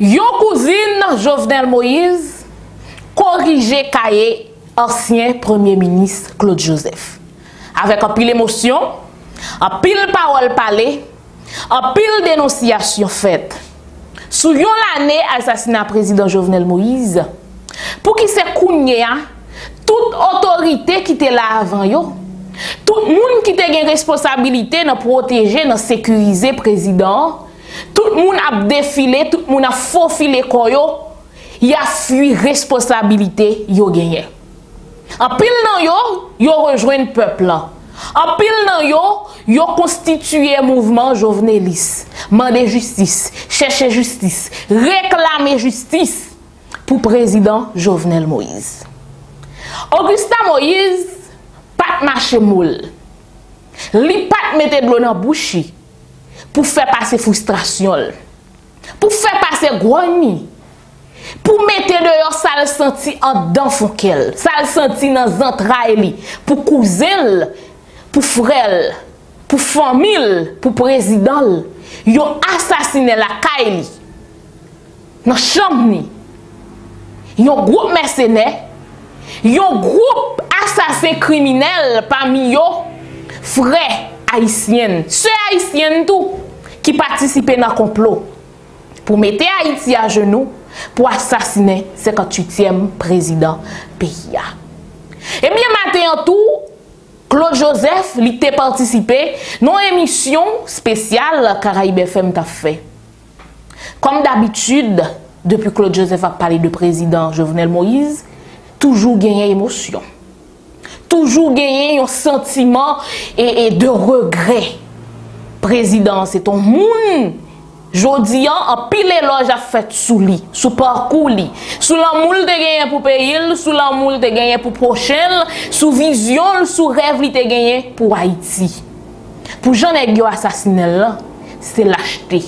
Yon cousine Jovenel Moïse corrige cahier ancien premier ministre Claude Joseph. Avec un pile émotion, un pile parole parlée, un pile dénonciation faite. Sous yon l'année assassinat président Jovenel Moïse, pour qui c'est Kounia, toute autorité qui était là avant yo, tout le monde qui a une responsabilité de protéger, de sécuriser le président, tout le monde a défilé, tout le monde a faufilé, il a fui responsabilité, il a gagné. En pile nan yo, yo rejoint le peuple. En pile nan yo, yo constitué mouvement Jovenelis, mandé justice, chercher justice, réclamer justice pour président Jovenel Moïse. Augusta Moïse pas marché moule. Li pas mette de l'eau dans bouche pour faire passer frustration, pour faire passer grogne, pour mettre dehors ça le senti en dedans fonkel, ça le senti dans entrailles, pour cousin, pour frère, pour famille, pour président, ils ont assassiné la Kaili. Dans chambre, ils ont groupe mercenaires, ils ont groupe assassins criminels parmi eux, frères haïtiennes, ceux haïtiennes tout qui participaient dans le complot pour mettre Haïti à genoux, pour assassiner 58e président pays. Et bien matin en tout, Claude Joseph li te participé non émission spéciale Caraïbe FM t'a fait. Comme d'habitude, depuis Claude Joseph a parlé de président Jovenel Moïse, toujours gagné émotion. Toujours gagné un sentiment et de regret. Président, c'est ton monde. Jodian en pile éloge a fait sous lui, sous parcours lui, sous l'amour de gagner pour pays, sous l'amour de gagner pour prochain, sous vision, sous rêve de gagner pour Haïti. Pour Jean Nèg yo assassiné là, c'est lâcheté.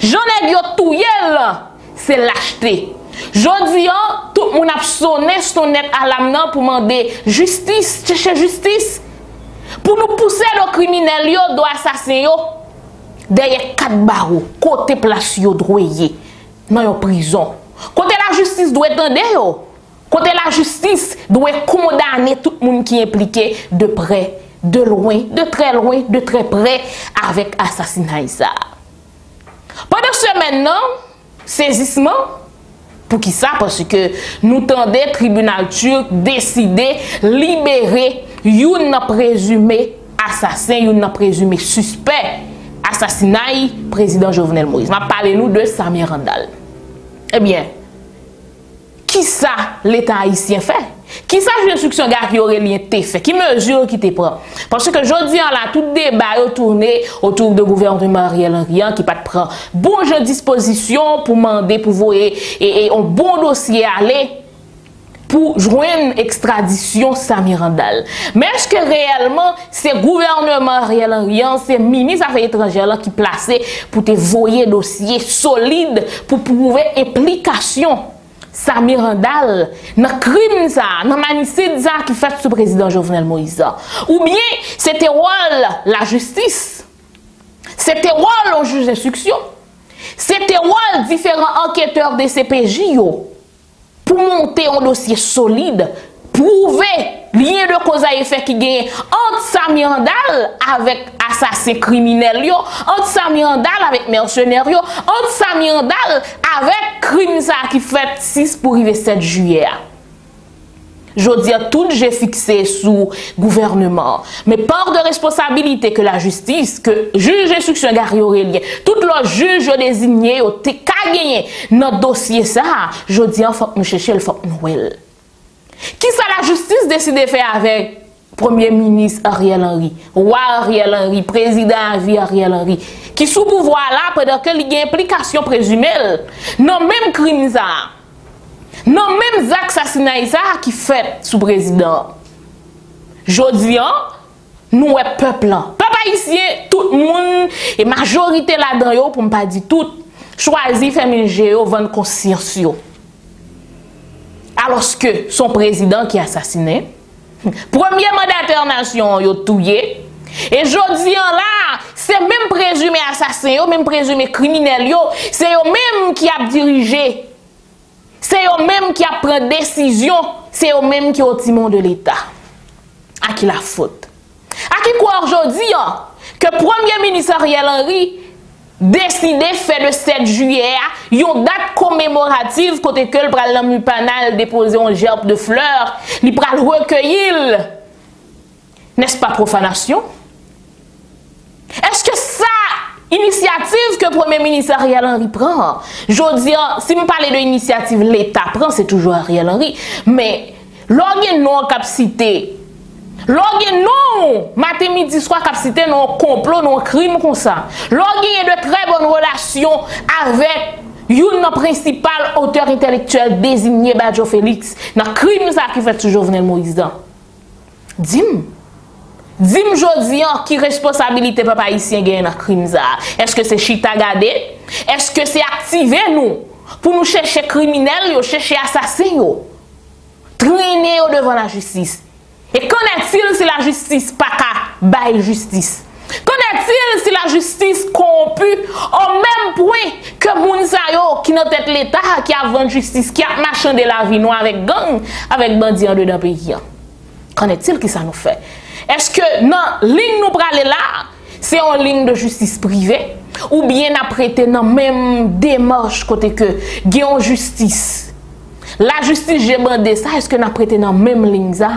Jean Nèg yo touye là, c'est lâcheté. Jodian tout moun a sonné sonnette à l'âme pour demander justice, chercher justice pour nous pousser nos criminels yo do assassin yo. Derrière 4 barreaux, côté place yo droyé dans yon prison. Côté la justice doit tendre yo. Côté la justice doit condamner tout le monde qui est impliqué de près, de loin, de très près avec assassinat ça. Pendant semaine non, saisissement pour qui ça parce que nous tendait tribunal turc décider libérer yon présumé assassin, yon présumé suspect. Assassinat président Jovenel Moïse. Ma parlez-nous de Samir Handal. Eh bien, qui ça l'État haïtien fait? Qui ça l'instruction gars qui aurait lié te fait? Qui mesure qui te prend? Parce que jeudi en là tout débat tourné autour de gouvernement Ariel Henry qui pas prend bon jeu disposition pour demander pour voyer et un bon dossier aller pour joindre extradition Samir Handal. Mais est-ce que réellement, c'est le gouvernement Ariel Henry, c'est le ministre des Affaires étrangères qui placé pour te voyer dossier solide pour prouver implication Samir Handal dans le crime, dans le manicide qui fait sous le président Jovenel Moïse? Ou bien, c'était rôle la justice, c'était rôle au juge d'instruction, c'était rôle différents enquêteurs des CPJO. Pour monter un dossier solide, prouver lien de cause à effet qui gagne entre Samir Handal avec assassin criminel, entre Samir Handal avec mercenaire, entre Samir Handal avec crime qui fait 6 pour arriver 7 juillet. Je veux dire, tout j'ai fixé sous gouvernement. Mais part de responsabilité que la justice, que juge d'instruction Gary Aurélien, tout le juge désigné au TK gagné notre dossier ça, je dis, il faut que nous cherchions, il faut que nous voyons. Qui ça la justice décide de faire avec Premier ministre Ariel Henry, roi Ariel Henry, président à vie Ariel Henry, qui sous pouvoir là, pendant que il y a implication présumée, non même crime ça. Non, même Zach Sassinaïsa qui fait sous président. Jodi an, nous est peuple. Peuple haïtien, tout le monde, et majorité là-dedans, pour ne pas dire tout, choisit faire une géo, vendre conscience. Alors que son président qui est assassiné, premier mandataire nation, il est touillé. Et jodi an là, c'est même présumé assassin, même présumé criminel, c'est eux même qui a dirigé, c'est eux même qui a pris décision, c'est eux même qui ont au timon de l'État. À qui la faute? À qui croit aujourd'hui hein, que Premier ministre Ariel Henry décidé fait le 7 juillet une date commémorative côté que le pral panal déposer un gerbe de fleurs, il pral recueillir. N'est-ce pas profanation? Est-ce que ça initiative que Premier ministre Ariel Henry prend? Je dis, si me parle de initiative l'État prend, c'est toujours Ariel Henry, mais l'organe non capacité. L'organe non, matin midi soir capacité non complot non crime comme ça. L'organe de très bonnes relations avec une principal auteur intellectuel désigné par Badjo Félix dans crime ça qui fait toujours Jovenel Moïse. Dim Jodian qui responsabilité papa haïtien gagne dans crime ça. Est-ce que c'est chita gardé? Est-ce que c'est activer nous pour nous chercher criminels, yo chercher assassins yo? Traîner yo devant la justice. Et qu'en est-il si la justice pas bail justice? Qu'en est-il si la justice corrompue au même point que Mounsayo qui n'a tête l'État qui a vendu justice, qui a marchandé la vie noire avec gang, avec bandits en dedans pays? Qu'en est-il qui ça nous fait? Est-ce que non, ligne nous prale là, c'est en ligne de justice privée ou bien apprêté dans même démarche côté que gagne justice? La justice j'ai demandé ça, est-ce que nous prêté dans même ligne ça,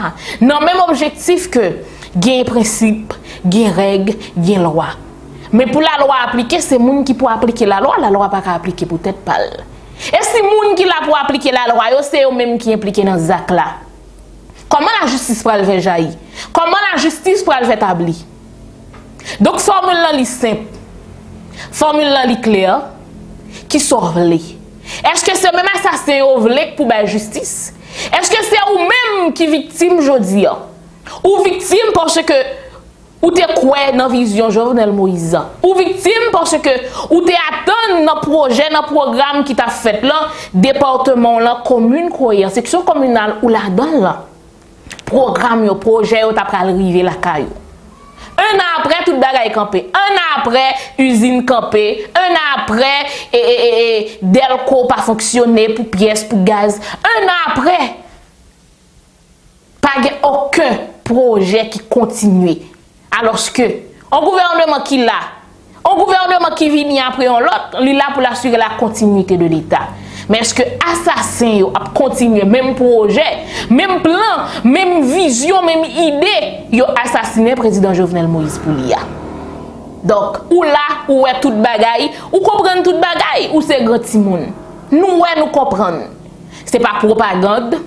dans même objectif que gagne principe, gagne règle, gagne loi. Mais pour la loi appliquer, c'est moun qui pour appliquer la loi pas appliquer peut-être pas. Et si moun qui la pour appliquer la loi, c'est eux même qui impliqué dans zak là. Comment la justice pour le jaillir? Comment la justice pour le établir? Donc, formule là simple. Formule là claire. Qui sauve les? Est-ce que c'est même assassin ou vlek pour la justice? Est-ce que c'est ou même qui victime jodi? Ou victime parce que ou te croit dans vision Jovenel Moïse? Ou victime parce que ou te attend dans projet, dans programme qui t'a fait là, département là, commune croyant, section communale ou là dedans là. Programme yo projet yo t'a pral rive la caillou. Un an après tout bagaille campé, un an après usine campé, un an après Delco pas fonctionner pour pièces pour gaz, un an après pas aucun projet qui continue. Alors que un gouvernement qui là, un gouvernement qui vient après l'autre, lui là pour assurer la continuité de l'État. Mais est-ce que assassin yo a continué même projet, même plan, même vision, même idée, yo assassiné président Jovenel Moïse pour l'IA? Donc, ou là, ou est toute bagaille, ou comprendre toute bagaille, ou c'est grand timoun. Nous ouais nous comprendre. C'est pas propagande,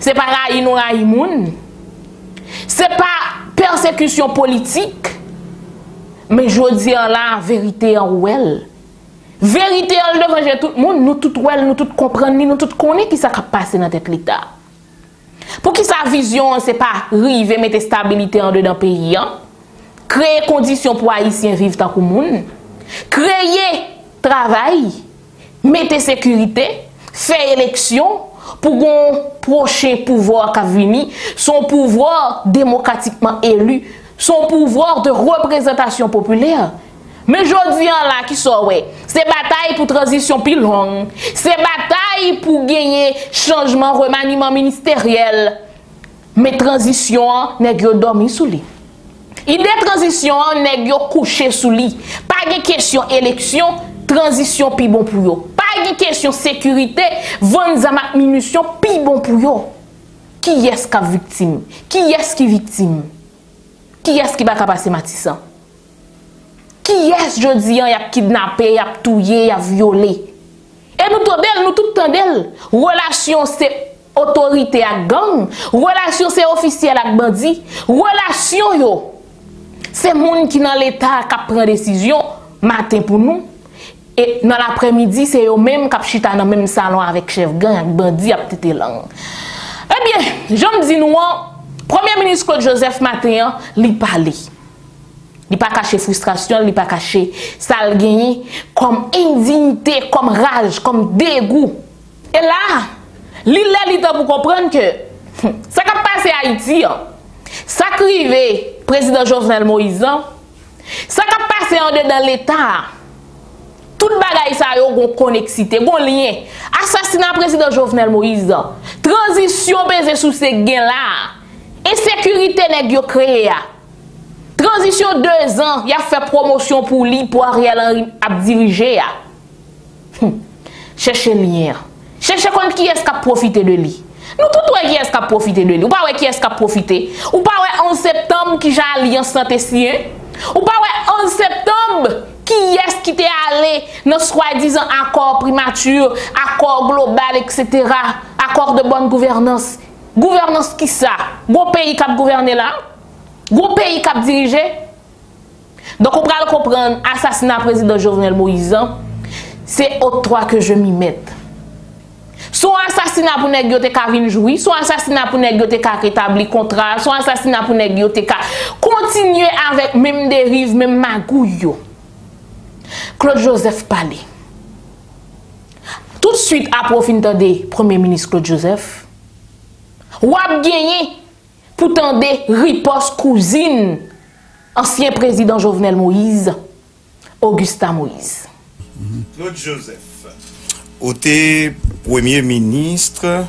c'est pas raï non raï moun. C'est pas persécution politique. Mais je dis en la vérité en ouel. Vérité en devant tout le monde, nous tout ouel, nous tout comprenons, nous tout connaissons qui ça qui passe dans tête l'État. Pour qui sa vision, c'est pas arriver mettre stabilité en dedans pays, créer conditions pour haïtiens vivre tant que monde, créer travail, mettre sécurité, faire élection pour qu'on prochain pouvoir qui vient, son pouvoir démocratiquement élu, son pouvoir de représentation populaire. Mais je dis là qui sort ouais, c'est bataille pour transition plus longue, c'est bataille pour gagner changement remaniement ministériel. Mais transition nèg yo dormi sous lit. Idée transition nèg yo couché sous lit. Pas de question élection, transition plus bon pour yo. Pas de question sécurité, vendre zamak munition plus bon pour yo. Qui est-ce qui victime? Qui est-ce qui victime? Qui est-ce qui va passer Matissan? Qui est-ce je dis, y a kidnappé, y a touillé, y a violé? Et nous tendel, nous tout tendel. Relation c'est autorité à gang, relation c'est officiel à bandit, relation yo. C'est moun qui dans l'État qui prend décision matin pour nous et dans l'après-midi c'est eux même qui chita dans même salon avec chef gang avec bandit a tete langue. Eh bien, j'aime dire nous Premier ministre Claude Joseph matin, li parler. Il pas caché frustration, il pas caché ça gagné comme indignité, comme rage, comme dégoût. Et là, il est pour comprendre que ça qui a passé à Haïti, ça qui arrivé président Jovenel Moïse, Ça qui passe en dedans l'État, tout le bagage ça a une connexité, un lien. Assassinat président Jovenel Moïse, transition basée sur ces gains-là, insécurité n'est pas créée. Transition 2 ans, il a fait promotion pour lui, pour Ariel Henry à diriger. Cherchez lien. Cherchez qui est-ce qui a profité de lui. Nous tout ouais qui est-ce qui a profité de lui. Ou pas ouais qui est-ce qui a profité. Ou pas ouais 11 septembre qui j'ai allié en santé sien. Ou pas ouais 11 septembre qui est-ce qui t'est allé dans soi-disant accord primature, accord global, etc. Accord de bonne gouvernance. Gouvernance qui ça? Gros pays qui a gouverné là? Gros pays qui a dirigé? Donc on peut comprendre assassinat président Jovenel Moïse. C'est au trois que je m'y mette. Son assassinat pour négocier qu'à vin jouir, son assassinat pour négocier qu'à rétablir contrat, son assassinat pour négocier qu'à continuer avec même dérive, même magouille. Claude Joseph parlait. Tout de suite à profiter de Premier ministre Claude Joseph. Ou a gagné pour tendre riposte cousine ancien président Jovenel Moïse, Augusta Moïse. Claude Joseph. Au Premier ministre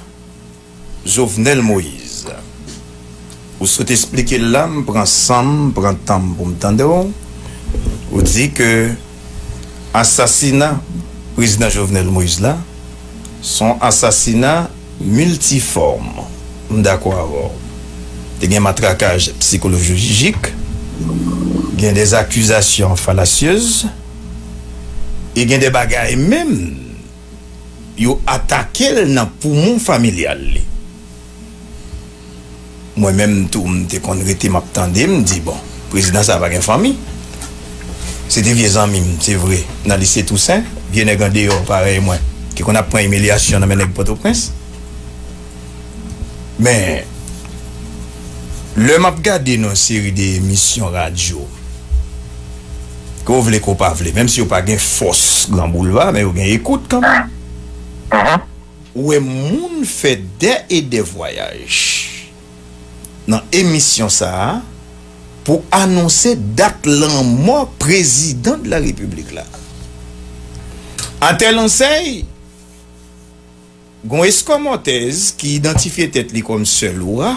Jovenel Moïse. Vous souhaitez expliquer l'âme, prend temps pour m'tendre. Vous dites que assassinat président Jovenel Moïse là, son assassinat multiforme. D'accord. Il y a un matraquage psychologique, il y a des accusations fallacieuses, il y a des bagailles même. Ils ont attaqué le poumon familial. Moi-même, tout le monde me dit bon, le président, ça va une famille. C'est des vieux amis, c'est vrai. Dans le lycée Toussaint, vieux nègres dehors, pareil, moi, qui qu'on apprend humiliation dans mes nègres Port-au-Prince. Mais, le m'a regardé dans une série d'émissions radio, que vous voulez qu'on parle, même si vous n'avez pas de force grand boulevard, mais vous avez écoute quand même. Où est moun fait des voyages dans l'émission ça pour annoncer date l'an mort président de la République là. En tel enseigne, gon escomotez qui identifie tête li comme seul oura,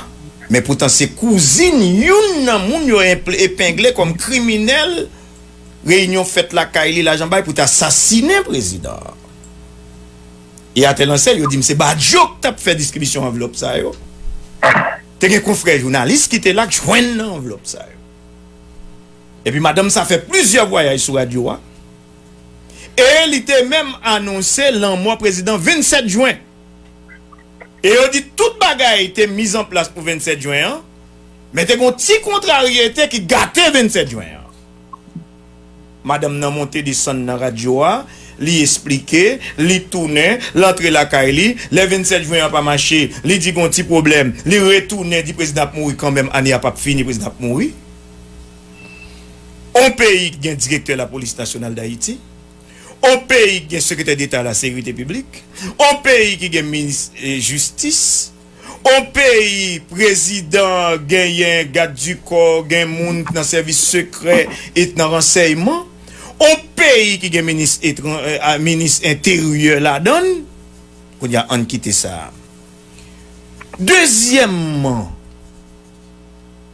mais pourtant ses cousines youn nan moun yo épinglé comme criminel, réunion fête la Kaili la Jambay pour t'assassiner président. Et à tel enseigne, yo dit c'est bad joke t'a fait distribution enveloppe ça yo. T'es un confrère journaliste qui t'est là joindre enveloppe ça yo. Et puis madame ça fait plusieurs voyages sur radio. Et elle était même annoncé l'an mois président 27 juin. Et on dit toute bagaille était mise en place pour 27 juin. Hein? Mais c'est une petite contrariété qui gâtait 27 juin. Hein? Madame nan monté de son nan radio, li expliqué, li tourné, l'entrée la Kaili, le 27 juin pas marché, li dit qu'on petit problème, li retourné, dit président mouri quand même, année a pas fini, président mouri. Un pays qui est directeur de la police nationale d'Haïti. Au pays qui est secrétaire d'État à la sécurité publique, au pays qui est ministre de la justice, au pays président gagne garde du corps, gagne monde dans service secret et dans renseignement, au pays qui est ministre intérieur la donne, qu'on y a en quitté ça. Deuxièmement,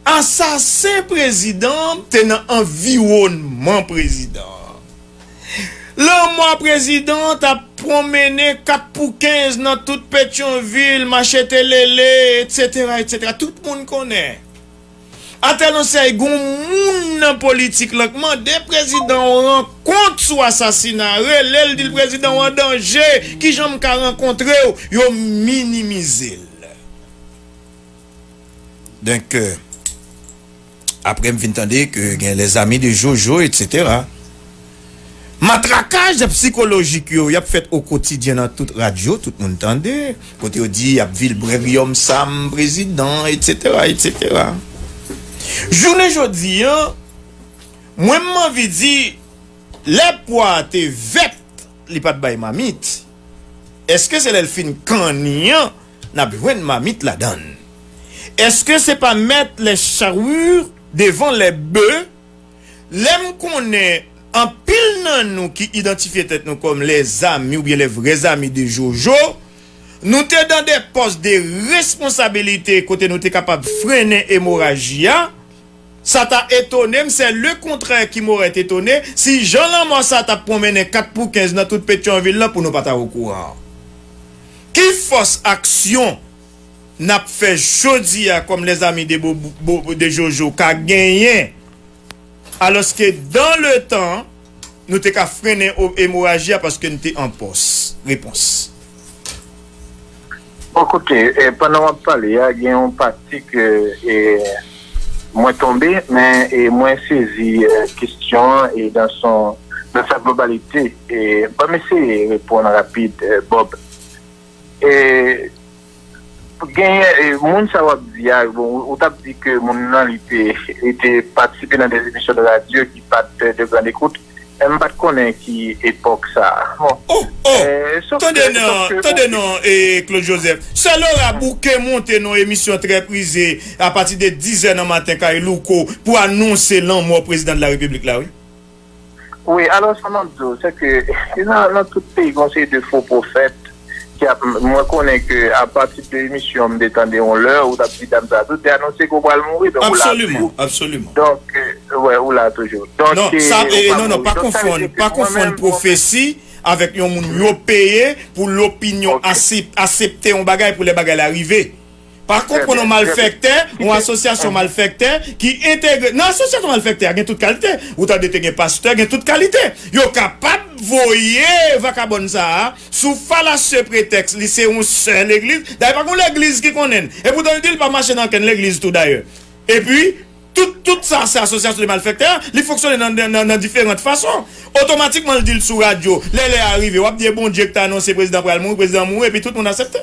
assassin président tenant environnement président. Le mois président a promené 4 pour 15 dans toute Petionville, Machete Lele, etc., etc. Tout le monde connaît. A tel enseigne, il y a un monde politique, des présidents ont rencontré sous assassinat, le président en danger, qui j'aime qu'à rencontrer, ils ont minimisé. Donc, après, je entendais que les amis de Jojo, etc., matraquage psychologique yo y a fait au quotidien dans toute radio, tout le monde entendait côté on dit y a Villebrevium Sam président, etc., etc. Journée jodi hein, moi m'envie dit les poids te vet li pas de bail mamite. Est-ce que c'est l'elfine canien n'a besoin de mamite la donne? Est-ce que c'est pas mettre les charrures devant les bœufs L'aime qu'on est en pile nan nous qui identifie tête nous comme les amis ou bien les vrais amis de Jojo, nous te dans des postes de responsabilité côté nous te capable freiner hémorragie. Ça t'a étonné, mais c'est le contraire qui m'aurait étonné si Jean Lamont ça t'a promené 4 pour 15 dans toute Petionville là pour nous pas au courant. Qui force action n'a fait jodi comme les amis de Jojo qu'a gagné. Alors que dans le temps, nous t'es qu'à freiner l'hémorragie parce que nous t'es en poste. Réponse. Écoutez, pendant que je parle, il y a un parti que moi tombé, mais moi saisi question et dans sa globalité. Et pas essayer de répondre rapide, Bob. Et moun sa wap di a, ou tap di ke moun nan li pe ete participe dans des émissions de radio qui pat de grande écoute, m pat konnen ki époque ça. Attendez non, Claude Joseph. C'est l'heure à bouquet monter nos émissions très prisées à partir de 10h en matin kay Louko pour annoncer l'amour président de la République là, oui. Oui, alors ça m'a dit, c'est que dans tout pays, conseil de faux prophètes. Moi, je connais qu'à partir de l'émission, je détendais en l'heure, ou d'habitude, tu as annoncé qu'on va mourir. Absolument, absolument. Donc, ouais, ou là, toujours. Donc, non, ça, non, pas confondre, pas confondre prophétie avec un monde payé pour l'opinion accepter un bagage pour les bagages arriver. Par contre, on a malfecté, une association malfectée qui intègre. Non, association malfectée, elle a toute qualité. Ou t'as détenu pasteur, elle a toute qualité. Yo capable de voyer vacabonza sous fallacieux prétexte. C'est une seule église. D'ailleurs, par contre, l'église qui connaît. Et pourtant, il ne pas marcher dans l'église tout d'ailleurs. Et puis, tout ça, c'est association de malfecteurs. Ils fonctionnent dans différentes façons. Automatiquement, le dit sur radio. Les arrivés. On dit bon Dieu que tu as annoncé président pour le président mourir. Et puis, tout le monde accepte.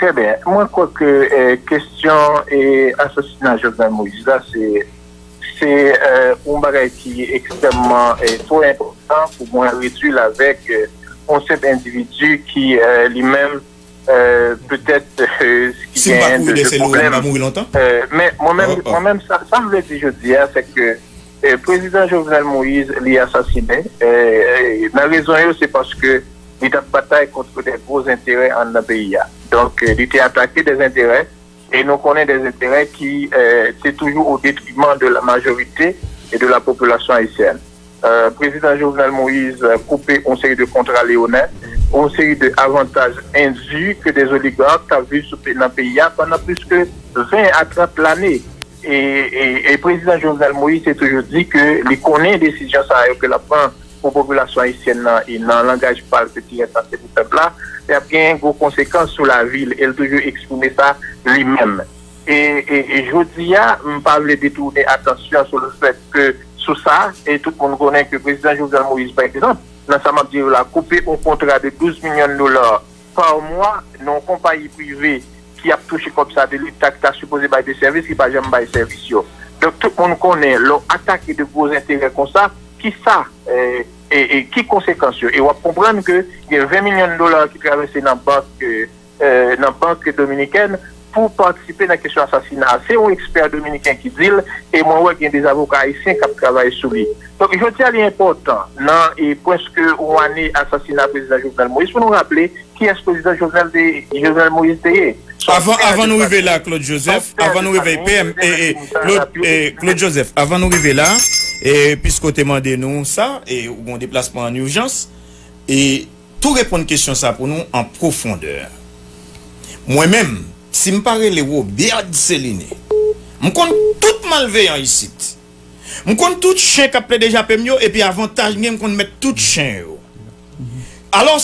Très bien. Moi, je crois que la question et assassinat de Jovenel Moïse, c'est un bagage qui est extrêmement trop important pour moi réduire avec un seul individu qui lui-même peut-être ce qui est un problème. Mais moi-même, ça me veut dire, je dis, c'est que le président Jovenel Moïse l'a assassiné. La raison, c'est parce que il a bataille contre des gros intérêts en le pays. Donc, il était attaqué des intérêts et nous connaissons des intérêts qui c'est toujours au détriment de la majorité et de la population haïtienne. Président Jovenel Moïse a coupé une série de contrats léonins, une série d'avantages induits que des oligarques ont vu dans le pays pendant plus que 20 à 30 l'année. Et président Jovenel Moïse a toujours dit que les connaît des décisions que la prend pour la population haïtienne, il n'engage pas le petit responsable du peuple là. Il y a bien une grosse conséquence sur la ville. Elle a toujours exprimé ça lui-même. Et je dis, je ne parle pas de détourner attention sur le fait que, sous ça, et tout le monde connaît que le président Jovenel Moïse, par exemple, dans sa matière, il a coupé un contrat de 12 millions de dollars par mois, non compagnie privée qui a touché comme ça de l'État qui a supposé par des services, qui n'a pas jamais par des services. Donc tout le monde connaît l'attaque de gros intérêts comme ça. Qui ça et qui conséquences. Et on va comprendre que il y a 20 millions de dollars qui traversent dans la banque dominicaine pour participer à la question assassinat. C'est un expert dominicain qui dit, et moi, il y a des avocats haïtiens qui travaillent sur lui. Donc, je tiens à l'important, non, et presque une année assassinat président Jovenel Moïse, pour nous rappeler qui est ce président Jovenel Moïse. Avant nous arriver là, Claude Joseph, avant nous arriver là, et puisqu'on demande nous ça, et on déplacement en urgence, et tout répondre à question ça pour nous en profondeur. Moi-même, si je parle les Robert Céline, je compte tout malveillant ici. Je compte tout chien qui appelait déjà Pemio, et puis avantage, je compte mettre tout chien. Alors,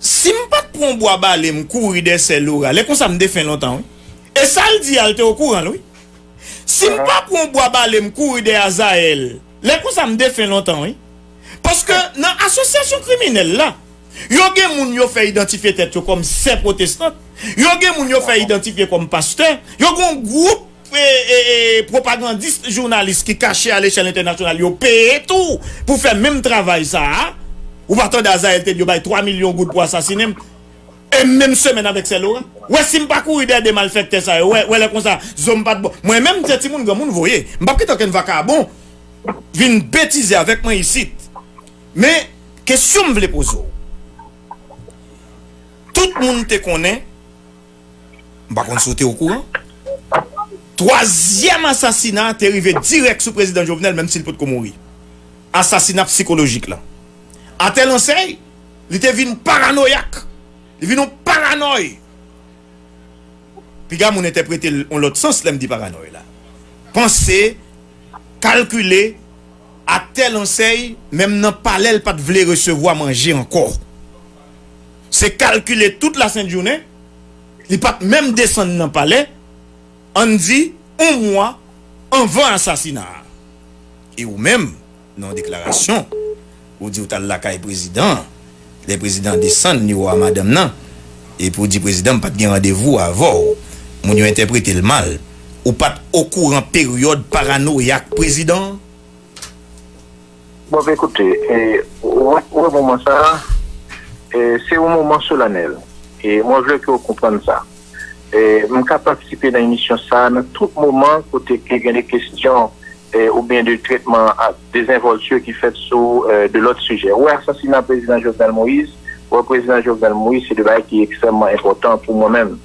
si je ne pas prendre bois balé, je courir des selles orales, et comme ça me défend longtemps. Et ça le dit, elle était au courant, oui. Si je ne pas prendre bois balé, je courir des Azael. Les coups, ça me défend longtemps, oui. Parce que dans l'association criminelle, là, il y a des gens qui ont fait identifier tête comme ces protestants. Il y a des gens qui ont fait identifier comme pasteurs. Il y a un groupe propagandiste journaliste qui caché à l'échelle internationale. Ils ont payé tout pour faire le même travail, ça. Hein? Ou partant d'Azael, il y a 3 millions de gouttes pour assassiner. Et même semaine avec celle-là. Ouais, si je ne pas courir des malfaiteurs, ça. Ouais, les comme ça. Moi-même, c'est un petit monde, vous voyez. Je ne vais pas quitter un vacabon. vient bêtiser avec moi ici. Mais, question que je voulais poser. Tout le monde te connaît. Je ne sais pas au courant. Troisième assassinat est arrivé direct sous le président Jovenel, même s'il peut pas mourir. Assassinat psychologique là. À tel enseigne, il était venu paranoïaque. Il est venu paranoïe. Puis, on interprète en l'autre sens, là, me dit paranoïe là. Penser, calculer, à tel enseigne, même dans le palais, pas de vouloir recevoir manger encore. C'est calculer toute la sainte journée, il pas même descendre dans le palais, on dit, un mois, on va assassinat. Et ou même, dans la déclaration, on dit, on a la caille président, les présidents descendent, niveau à madame, non. Et pour dire, président, pas de rendez-vous avant, on a interprété le mal. Ou pas au courant période paranoïaque, président? Bon, écoutez, au moment ça, c'est un moment solennel. Et moi, je veux que vous compreniez ça. Je vais participer dans l'émission ça, dans tout moment, côté qu'il y a des questions ou bien de traitement à des involtures qui fait sur de l'autre sujet. Ou assassinat président Jovenel Moïse, ou président Jovenel Moïse, c'est des bails qui est extrêmement important pour moi-même.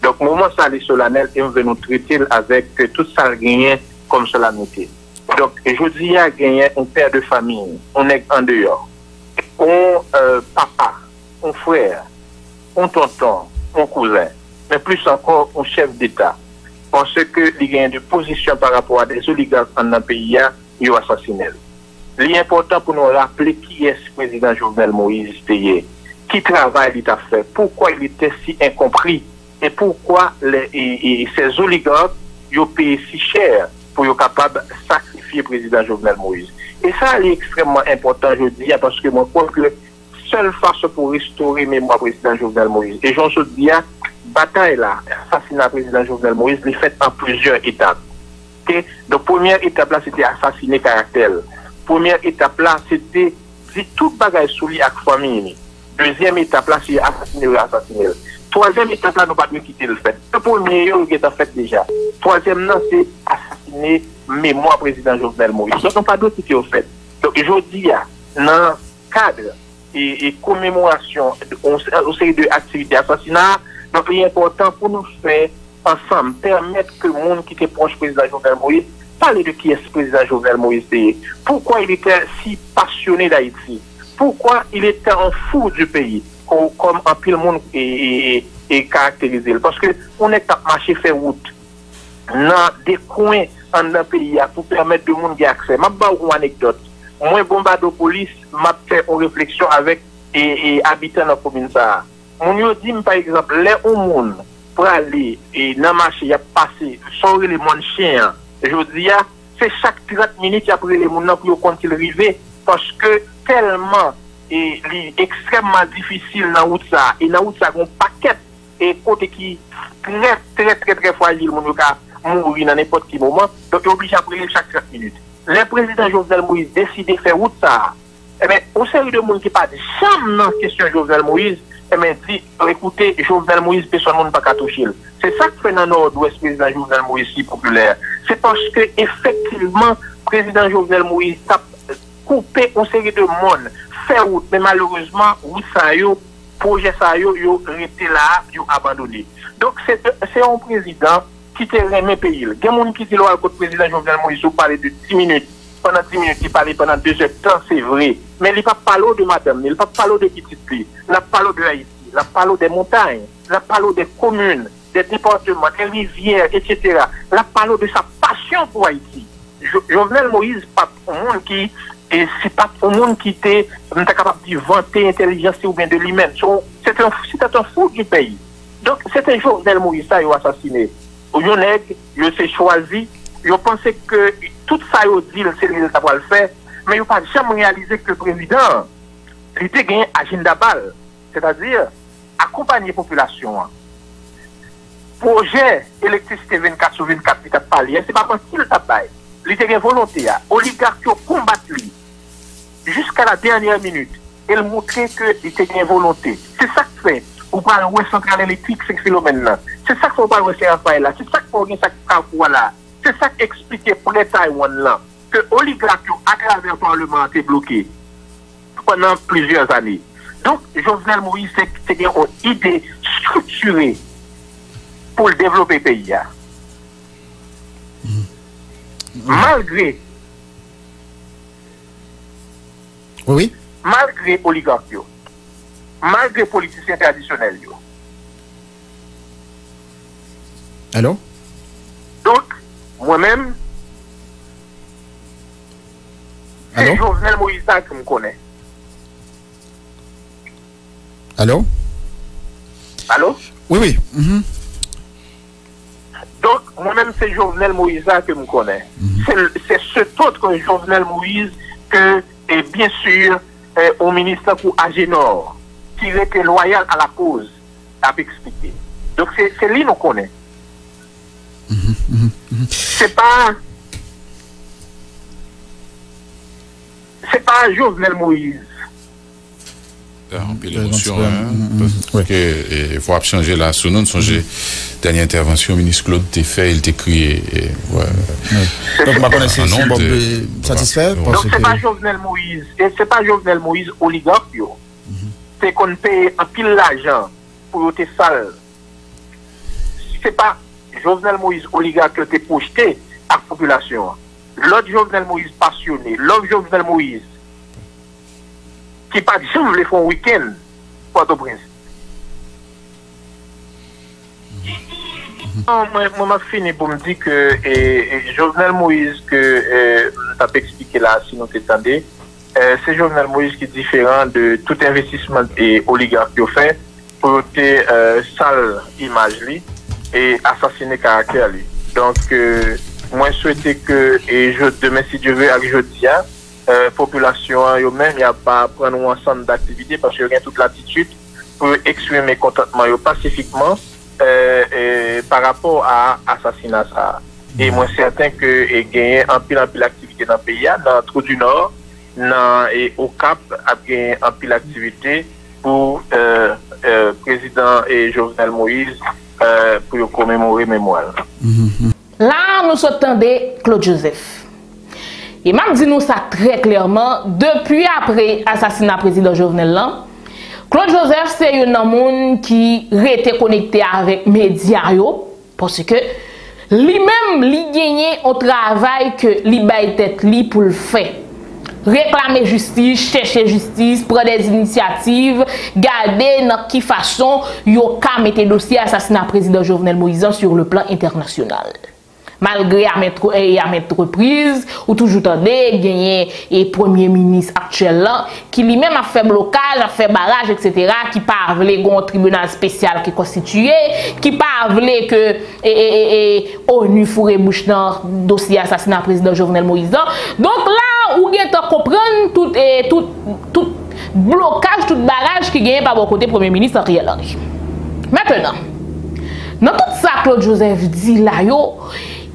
Donc, moment ça, les solennel, et on veut nous traiter avec tout ça gagné comme solennité. Donc, je dis à gagner un père de famille, on est en dehors, on papa, on frère, on tonton, on cousin, mais plus encore, on chef d'État. Parce que les gains de position par rapport à des oligarques dans le pays, ils ont assassiné. L'important pour nous rappeler qui est ce président Jovenel Moïse, qui travail il a fait, pourquoi il était si incompris. Et pourquoi ces oligarques ont payé si cher pour être capable de sacrifier le président Jovenel Moïse? Et ça, c'est extrêmement important, je dis, parce que je crois que la seule façon pour restaurer la mémoire du président Jovenel Moïse, et j'en dis, la bataille là, l'assassinat du président Jovenel Moïse, est faite en plusieurs étapes. Okay? Donc, première étape là, c'était assassiner caractère. Première étape là, c'était dire tout bagage sous lui avec la famille. Deuxième étape là, c'est assassiner ou assassiner. Troisième étape, là, nous ne pouvons pas quitter le fait. Le premier, il est en fait déjà. Troisième, non, c'est assassiner mémoire président Jovenel Moïse. Donc, on ne peut pas quitter le fait. Donc, aujourd'hui, dans le cadre et commémoration, on série de activités d'assassinat, donc, il est important pour nous faire ensemble, permettre que le monde qui était proche président Jovenel Moïse parle de qui est ce président Jovenel Moïse. Pourquoi il était si passionné d'Haïti? Pourquoi il était en fou du pays? Comme un pile monde est caractérisé. Parce que on est à marcher faire route dans des coins dans le pays pour permettre de monde d'avoir accès. Je vais vous donner une anecdote. Moi, bombarde de police, je fais une réflexion avec les habitants de la commune. On dit, par exemple, les gens pour aller dans le marché, il y a passé, sans les monde chien. Je dis, c'est chaque 30 minutes après les gens pour qu'ils arrivent. Parce que tellement. Et extrêmement difficile dans route ça et dans route ça un paquet et côté qui très fragile mon cas mourir dans n'importe quel moment donc obligé à prier chaque 30 minutes. Le président Jovenel Moïse décidé de faire route ça et ben au série de monde qui pas jamais dans question Jovenel Moïse et ben dit écoutez Jovenel Moïse personne monde pas toucher. C'est ça que fait dans nord-ouest président Jovenel Moïse si populaire. C'est parce que effectivement président Jovenel Moïse a coupé une série de monde. Mais malheureusement, route ça yo, projet ça yo, yo resté là, yo abandonné. Donc c'est un président qui te remet pays. Il y a monde qui dit le côté président Jovenel Moïse parler de 10 minutes, pendant 10 minutes il parlait pendant 2 heures temps, c'est vrai, mais il pas parlé de madame, il pas parlé de petite pays, il a parlé de Haïti, il a parlé des montagnes, il a parlé des communes, des départements, des rivières, etc. Il a parlé de sa passion pour Haïti. Jovenel Moïse pas un monde qui et c'est pas un monde qui était capable de vanter l'intelligence ou bien de lui-même. C'était un fou du pays. Donc, c'était Jovenel Moïse qui a assassiné. Ils ont été choisis. Ils ont pensé que tout ça, ils ont dit que c'est lui qui a le faire. Mais ils n'ont pas jamais réalisé que le président était gagné à Jindabal. C'est-à-dire, accompagner la population. Projet électricité 24 sur 24 qui a parlé, c'est pas possible de taper. Il était une volonté. Oligarque qui a combattu jusqu'à la dernière minute. Elle montrait qu'il était une volonté. C'est ça que fait. On parle de centrale électrique, ce phénomène-là. C'est ça qu'on parle de Raphaël là. C'est ça qu'on a fait là. C'est ça qu'explique pour les Taïwan là. que l'oligarchie à travers le Parlement a été bloquée pendant plusieurs années. Donc, Jovenel Moïse, c'est une idée structurée pour développer le pays. Malgré malgré oligarchie, malgré politiciens traditionnels. Allô? Donc, moi-même, c'est Jovenel Moïse qui me connaît. Allô? Allô? Oui, oui. Donc, moi-même, c'est Jovenel Moïse que je connais. C'est cet autre Jovenel Moïse que, et bien sûr, au ministre pour Agénor, qui était loyal à la cause, a expliqué. Donc, c'est lui qu'on connaît. C'est pas Jovenel Moïse. Parce que il faut changer la sonon. Songez dernière intervention, ministre Claude t'a fait, il t'a crié. Donc ma connaissance est satisfaite. Donc c'est pas Jovenel Moïse, et c'est pas Jovenel Moïse oligarque. C'est qu'on paye un pile d'argent pour être sale. C'est pas Jovenel Moïse oligarque qui est projeté à la population. L'autre Jovenel Moïse passionné, l'autre Jovenel Moïse qui pas de chance les font week-end Port-au-Prince. Moi, je finis pour me dire que Jovenel Moïse, que je t'ai expliqué là, si nous t'entendez, c'est Jovenel Moïse qui est différent de tout investissement et oligarque qui ont fait pour te sale image lui et assassiner caractère lui. Donc, moi, je souhaitais que, demain, si Dieu veut, avec jeudi, population eux-mêmes, il n'y a pas prendre un ensemble d'activités parce qu'il y a toute l'attitude pour exprimer contentement pacifiquement par rapport à l'assassinat. Et moi, certain que y a un pile d'activité dans le pays, dans le Trou du Nord, et au Cap, il y a un pile d'activité pour le président Jovenel Moïse pour commémorer mémoire. Là, nous entendons Claude Joseph. Et même dit nous ça très clairement, depuis après l'assassinat du président Jovenel là, Claude Joseph c'est un homme qui était connecté avec les médias parce que lui-même lui gagnait au travail que lui baille tête lui pour le faire. Réclamer justice, chercher justice, prendre des initiatives, garder dans quelle façon yo ka mettre dossier assassinat président Jovenel Moïse sur le plan international. Malgré à mettre reprise, ou toujours tendez, gagner et premier ministre actuel là, qui lui-même a fait blocage, a fait barrage, etc., qui parle d'un tribunal spécial qui est constitué, qui parle que ONU fourré bouche dans le dossier assassinat président Jovenel Moïse. Donc là, vous comprenez tout blocage, tout barrage qui gagne par votre côté premier ministre Ariel Henry. Maintenant, dans tout ça, Claude Joseph dit là,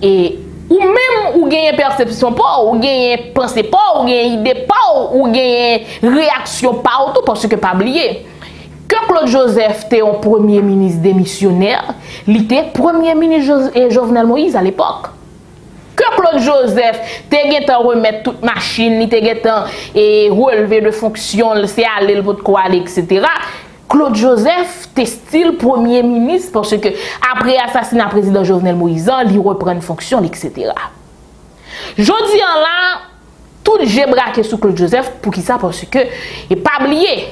et ou même ou gagne perception pas, ou gagne pensée pas, ou gagne idée pas, ou gagne réaction pas, tout parce que pas oublier que Claude Joseph était un premier ministre démissionnaire, il était premier ministre Jovenel Moïse à l'époque. Que Claude Joseph te gagne remettre toute machine, il te gagne et relever de fonction, c'est aller le votre quoi, etc. Claude Joseph, t'es style premier ministre parce que après l'assassinat du président Jovenel Moïse, il reprend fonction, etc. Je dis en là, tout j'ai braqué sur Claude Joseph pour qui ça parce que, et pas oublier,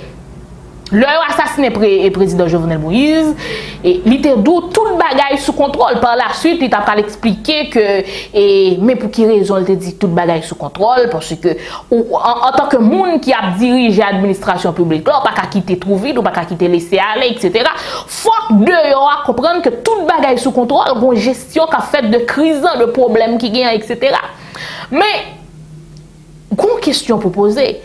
le assassiné président Jovenel Moïse, il était d'où tout le bagage sous contrôle. Par la suite, il t'a pas expliqué que, mais pour qui raison il te dit tout le bagage sous contrôle, parce que en tant que monde qui a dirigé l'administration publique, on pas qu'à quitter trop vite, on pas qu'à quitter laisser aller, etc. Faut de comprendre que tout le bagage sous contrôle, une gestion qu'a fait de crise, de problèmes qui gagnent, etc. Mais, grande question pour poser.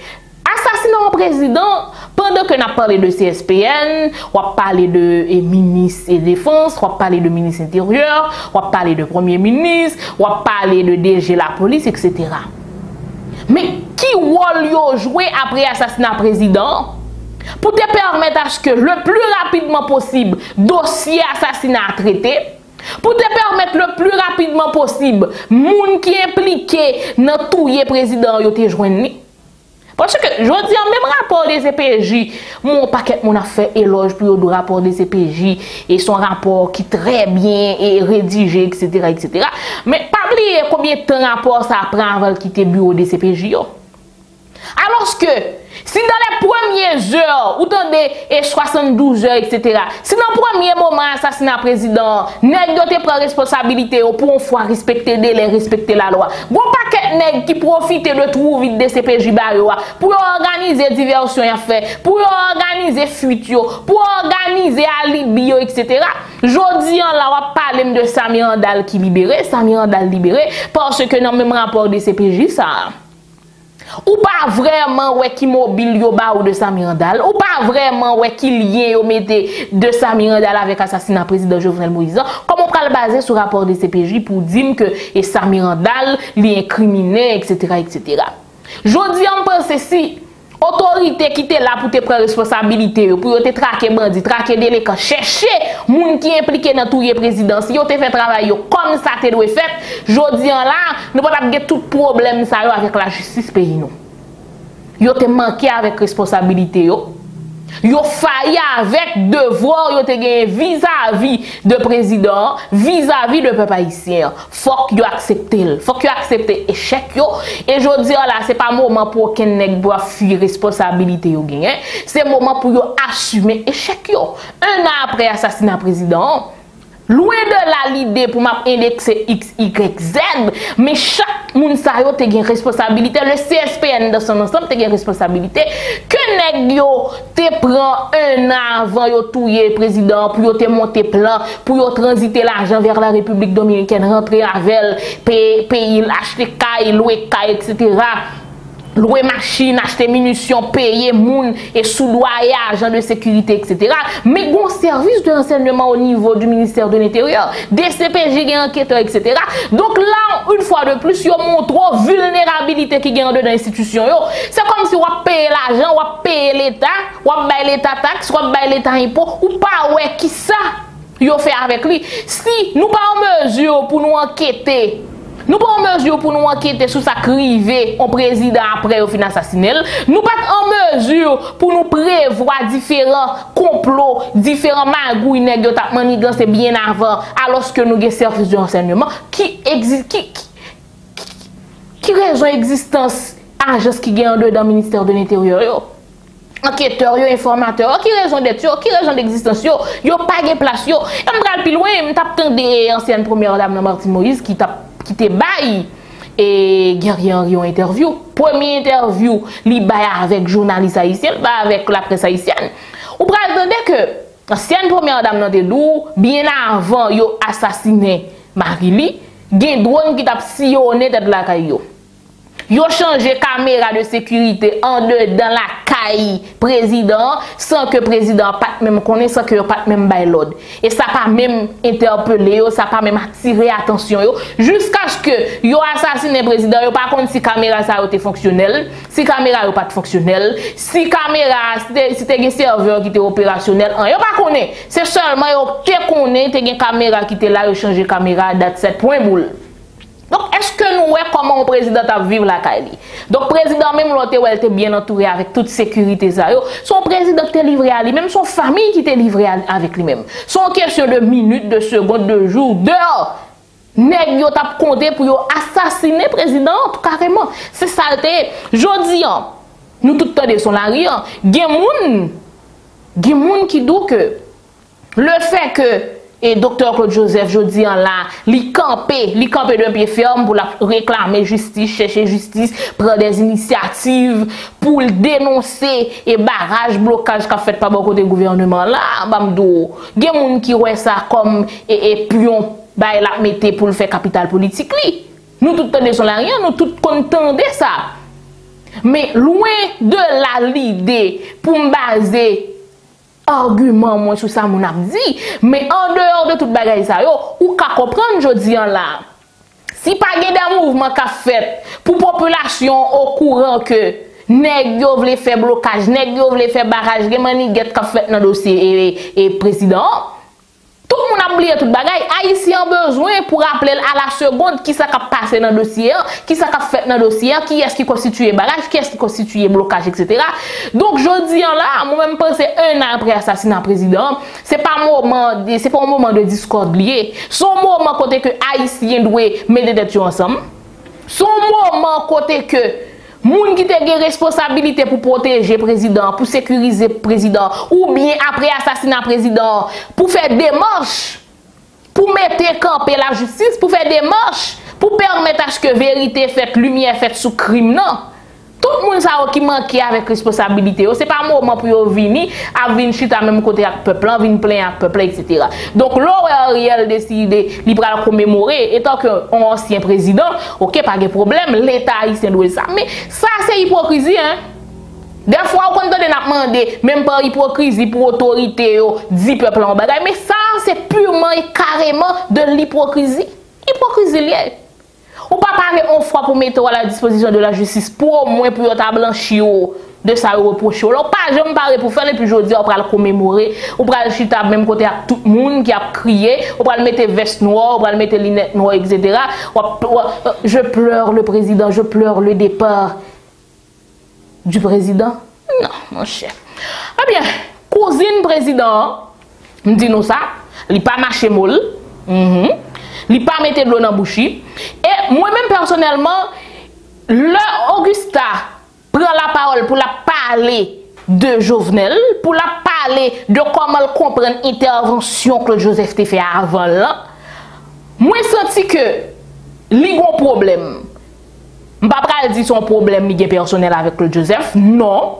Assassinant un président, pendant que nous parlons de CSPN, on parle de ministre de défense, on parle de ministre intérieur, on parle de premier ministre, on parle de DG la police, etc. Mais qui va jouer après assassinat président pour te permettre à ce que le plus rapidement possible, dossier assassinat traité, Pour te permettre le plus rapidement possible, moun qui impliqué dans tout le président yo te joindre. Parce que je dis même rapport des CPJ, mon paquet mon a fait éloge puis au rapport des CPJ et son rapport qui très bien est rédigé, etc. etc. Mais pas oublier combien de temps rapport ça prend avant de quitter le bureau des CPJ. Alors que si dans les premières heures, ou dans les 72 heures, etc., si dans le premier moment, assassinat président, nèg yo te prend responsabilité pour une fois respecter les délais, respecter la loi. Bon paquet nèg qui profite de trou vide de CPJ pour organiser diversion y a fait, pour organiser fuite, pour organiser alibi, etc. Jodi an la wap parle de Samir Handal qui libéré, Samir Handal libéré, parce que dans le même rapport de CPJ, ça. Ou pas vraiment ouais qui mobile yo ba ou de Samir Handal, ou pas vraiment ouais qui lien yo mette de Samir Handal avec assassinat président Jovenel Moïse. Comment on peut le baser sur rapport de CPJ pour dire que et Samir Handal li incriminé, etc. etc. Jodi on pense si autorité qui était là pour te prendre responsabilité, pour te traquer bandit, traquer délinquant, chercher moun qui impliqué dans tout les présidents, si te fait travail comme ça te doit faire, jodi an là, nous pas gagner tout problème ça avec la justice pays nous. Yo te manqué avec responsabilité yo. Yo failli avec devoir, yo te gagné vis-à-vis de président, vis-à-vis de peuple haïtien. Faut que yo accepte, faut que yo accepte échec yo. Et je dis là, c'est pas moment pour aucun nèg doit fuir responsabilité yo gagné. C'est moment pour yo assumer échec yo. Un an après assassinat président, loin de là l'idée pour m'a indexer X, Y, Z, mais chaque moun sa yo te gen responsabilité, le CSPN dans son ensemble te gen responsabilité, que nèg yo te prend un an avant yo touye président, pour yo te monter plan, pour yo transiter l'argent vers la République Dominicaine, rentrer avec pays, acheter caille, louer caille, etc. Louer machine, acheter munitions, payer moun et sous loyer, agent de sécurité, etc. Mais bon service de renseignement au niveau du ministère de l'Intérieur, des CPJ, enquêteurs, etc. Donc là, une fois de plus, yon montre vulnérabilité qui gagne dans l'institution. C'est comme si on paye l'argent, on paye l'État, on paye l'État taxe, on paye l'État impôt, ou pas, ouais, qui ça yon fait avec lui. Si nous pas en mesure pour nous enquêter, nous pas en mesure pour nous enquêter sur sa crivé en président après au final assassiné. Nous pas en mesure pour nous prévoir différents complots, différents magouilles nèg t'a manigancé bien avant alors que nous gen service de renseignement qui existe qui raison existence agence qui gagne en dedans ministère de l'Intérieur. Enquêteurs, informateurs, qui raison d'être, qui raison d'existence, yo pas de place yo. On va plus loin, on t'a tendé ancienne première dame Martine Moïse qui t'a quitté bail et Ariel Henry en interview. Premier interview, li bail avec journaliste haïtien, pas avec la presse haïtienne. Ou pral tande que ancienne première dame nan te dou, bien avant yo assassiné Marili, gen drone qui t'a sillonné tête la caillou. Yo changé caméra de sécurité en dedans la caille président sans que président pas même connaisse, sans que pas même bail l'ordre et ça pas même interpellé yo, ça pas même attiré attention yo jusqu'à ce que yo assassiné président yo pas compte si caméra ça était fonctionnel, si caméra yo pas fonctionnel, si caméra c'était un serveur qui était opérationnel en yo pas connaît, c'est seulement yo te connaît te gen caméra qui était là yo changé caméra date 7 point boule. Donc, est-ce que nous voyons comment le président a vécu la Kaili? Donc, le président, même l'autre, il était bien entouré avec toute sécurité. Son président était livré à lui-même, son famille qui était livrée avec lui-même. Son question de minutes, de secondes, de jours, d'heures. Nèg yo t'a compté pour assassiner le président, carrément. C'est ça. Jodi an, nous tout le temps de son larry, gen moun qui dit que le fait que et docteur Claude Joseph, je dis en là, li campé d'un pied ferme pour la réclamer justice, chercher justice, prendre des initiatives pour dénoncer et barrage, blocage qu'a fait par beaucoup de gouvernement là, bamdou. Gen moun ki wè ça comme et pion bay la mette pour le faire capital politique li. Nous tout tendez son la rien, nous tout contendez ça. Mais loin de la l'idée pour me baser argument moi sur ça mon a dit, mais en dehors de toute bagaille ça yo ou ka comprendre jodi an là si pas gen des mouvement ka fait pour population au courant que nèg yo vle faire blocage, nèg yo vle faire barrage, gen manigette ka fait dans dossier et président tout le monde pas oublier tout bagay. Haïtien besoin pour rappeler à la seconde qui ça cap passé dans dossier, qui ça cap fait dans dossier, qui est-ce qui constitue bagage, qui est-ce qui constitue blocage, etc. Donc je dis là, moi même penser un an après assassinat président, c'est pas un moment de discorde lié. Son moment côté que haïtien doit mettre des têtes ensemble. Son moment côté que moun qui te gen responsabilité pour protéger président, pour sécuriser président, ou bien après assassinat président, pour faire démarche, pour mettre camper la justice, pour faire démarche, pour permettre à ce que vérité faite, lumière faite sous crime non. Tout le monde qui manque avec responsabilité, ce n'est pas un moment pour venir à venir chuter même côté avec le peuple, à venir plaindre avec le peuple, etc. Donc, l'Oriel décide de commémorer, et tant qu'un ancien président, ok, pas de problème, l'État haïtien doit ça. Mais ça, c'est hypocrisie, hein? Des fois, on a demandé, même par hypocrisie pour autorité, 10 peuples en bagaille, mais ça, c'est purement et carrément de l'hypocrisie. Hypocrisie liée. Ou pas parler une fois pour mettre à la disposition de la justice pour au moins pour ta blanchi de sa reproche. Ou pas jamais parler pour faire et puis aujourd'hui on va le commémorer, on va le chuter même côté à tout le monde qui a crié, on va le mettre veste noire, on va le mettre lunettes noires, etc. Je pleure le président, je pleure le départ du président. Non, mon cher. Eh bien, cousine président, dis nous ça, il pas marché molle. Il pas mettre de l'eau dans la bouche. Et moi-même personnellement, le Augusta prend la parole pour la parler de Jovenel, pour la parler de comment elle comprend l'intervention que Joseph a fait avant là. Moi senti que li gon problème. Je ne vais pas dire son problème li gen personnel avec Claude Joseph, non.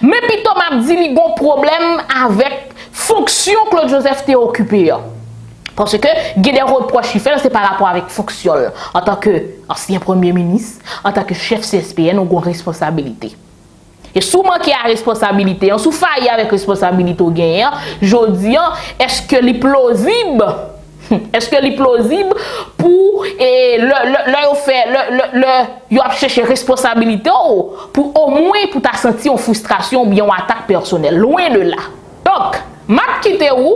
Mais plutôt m'a dit li gon problème avec fonction que Claude Joseph a occupé. Parce que des reproches qui fait, c'est par rapport avec fonction. En tant qu'ancien premier ministre, en tant que chef CSPN, on a une responsabilité. Et sous manquer à responsabilité, sous faillir avec responsabilité au gagnant, je dis, est-ce que c'est plausible? Est-ce que c'est plausible pour le chercher responsabilité pour au moins pour ta sentir une frustration ou bien une attaque personnelle? Loin de là. Donc, m'a quitté où?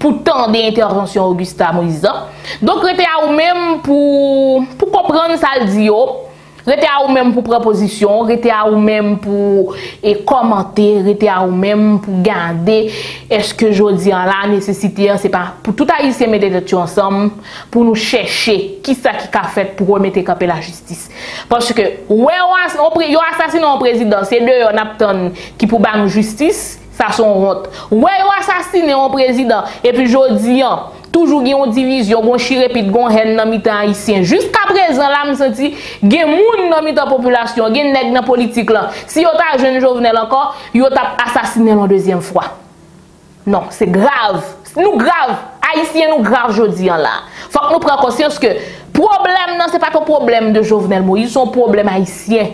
Pour tant d'interventions Augusta Moïse. Donc, rete à vous-même pour comprendre ça le dit. Rete à vous-même pour proposition, rete à vous-même pour commenter, rete à vous-même pour garder. Est-ce que je dis en la nécessité, c'est pas pour tout haïtien mettre des têtes ensemble, pour nous chercher qui ça qui a fait pour remettre camper la justice. Parce que, ouais, on assassine un président, c'est deux on attend qui pour ban justice. Ça son honte. Ouais, on assassiné un président. Et puis, je dis, toujours, il y a une division, il y a un chirépit, il y a une haine dans le temps haïtien. Jusqu'à présent, là, je me dis, il y a des gens dans la population, il y a des gens dans la politique. Si vous avez un jeune Jovenel encore, vous avez assassiné la deuxième fois. Non, c'est grave. Nous grave. Haïtiens, nous grave, je dis, là. Faut que nous prenions conscience que le problème, non, ce n'est pas un problème de Jovenel Moïse, c'est un problème haïtien.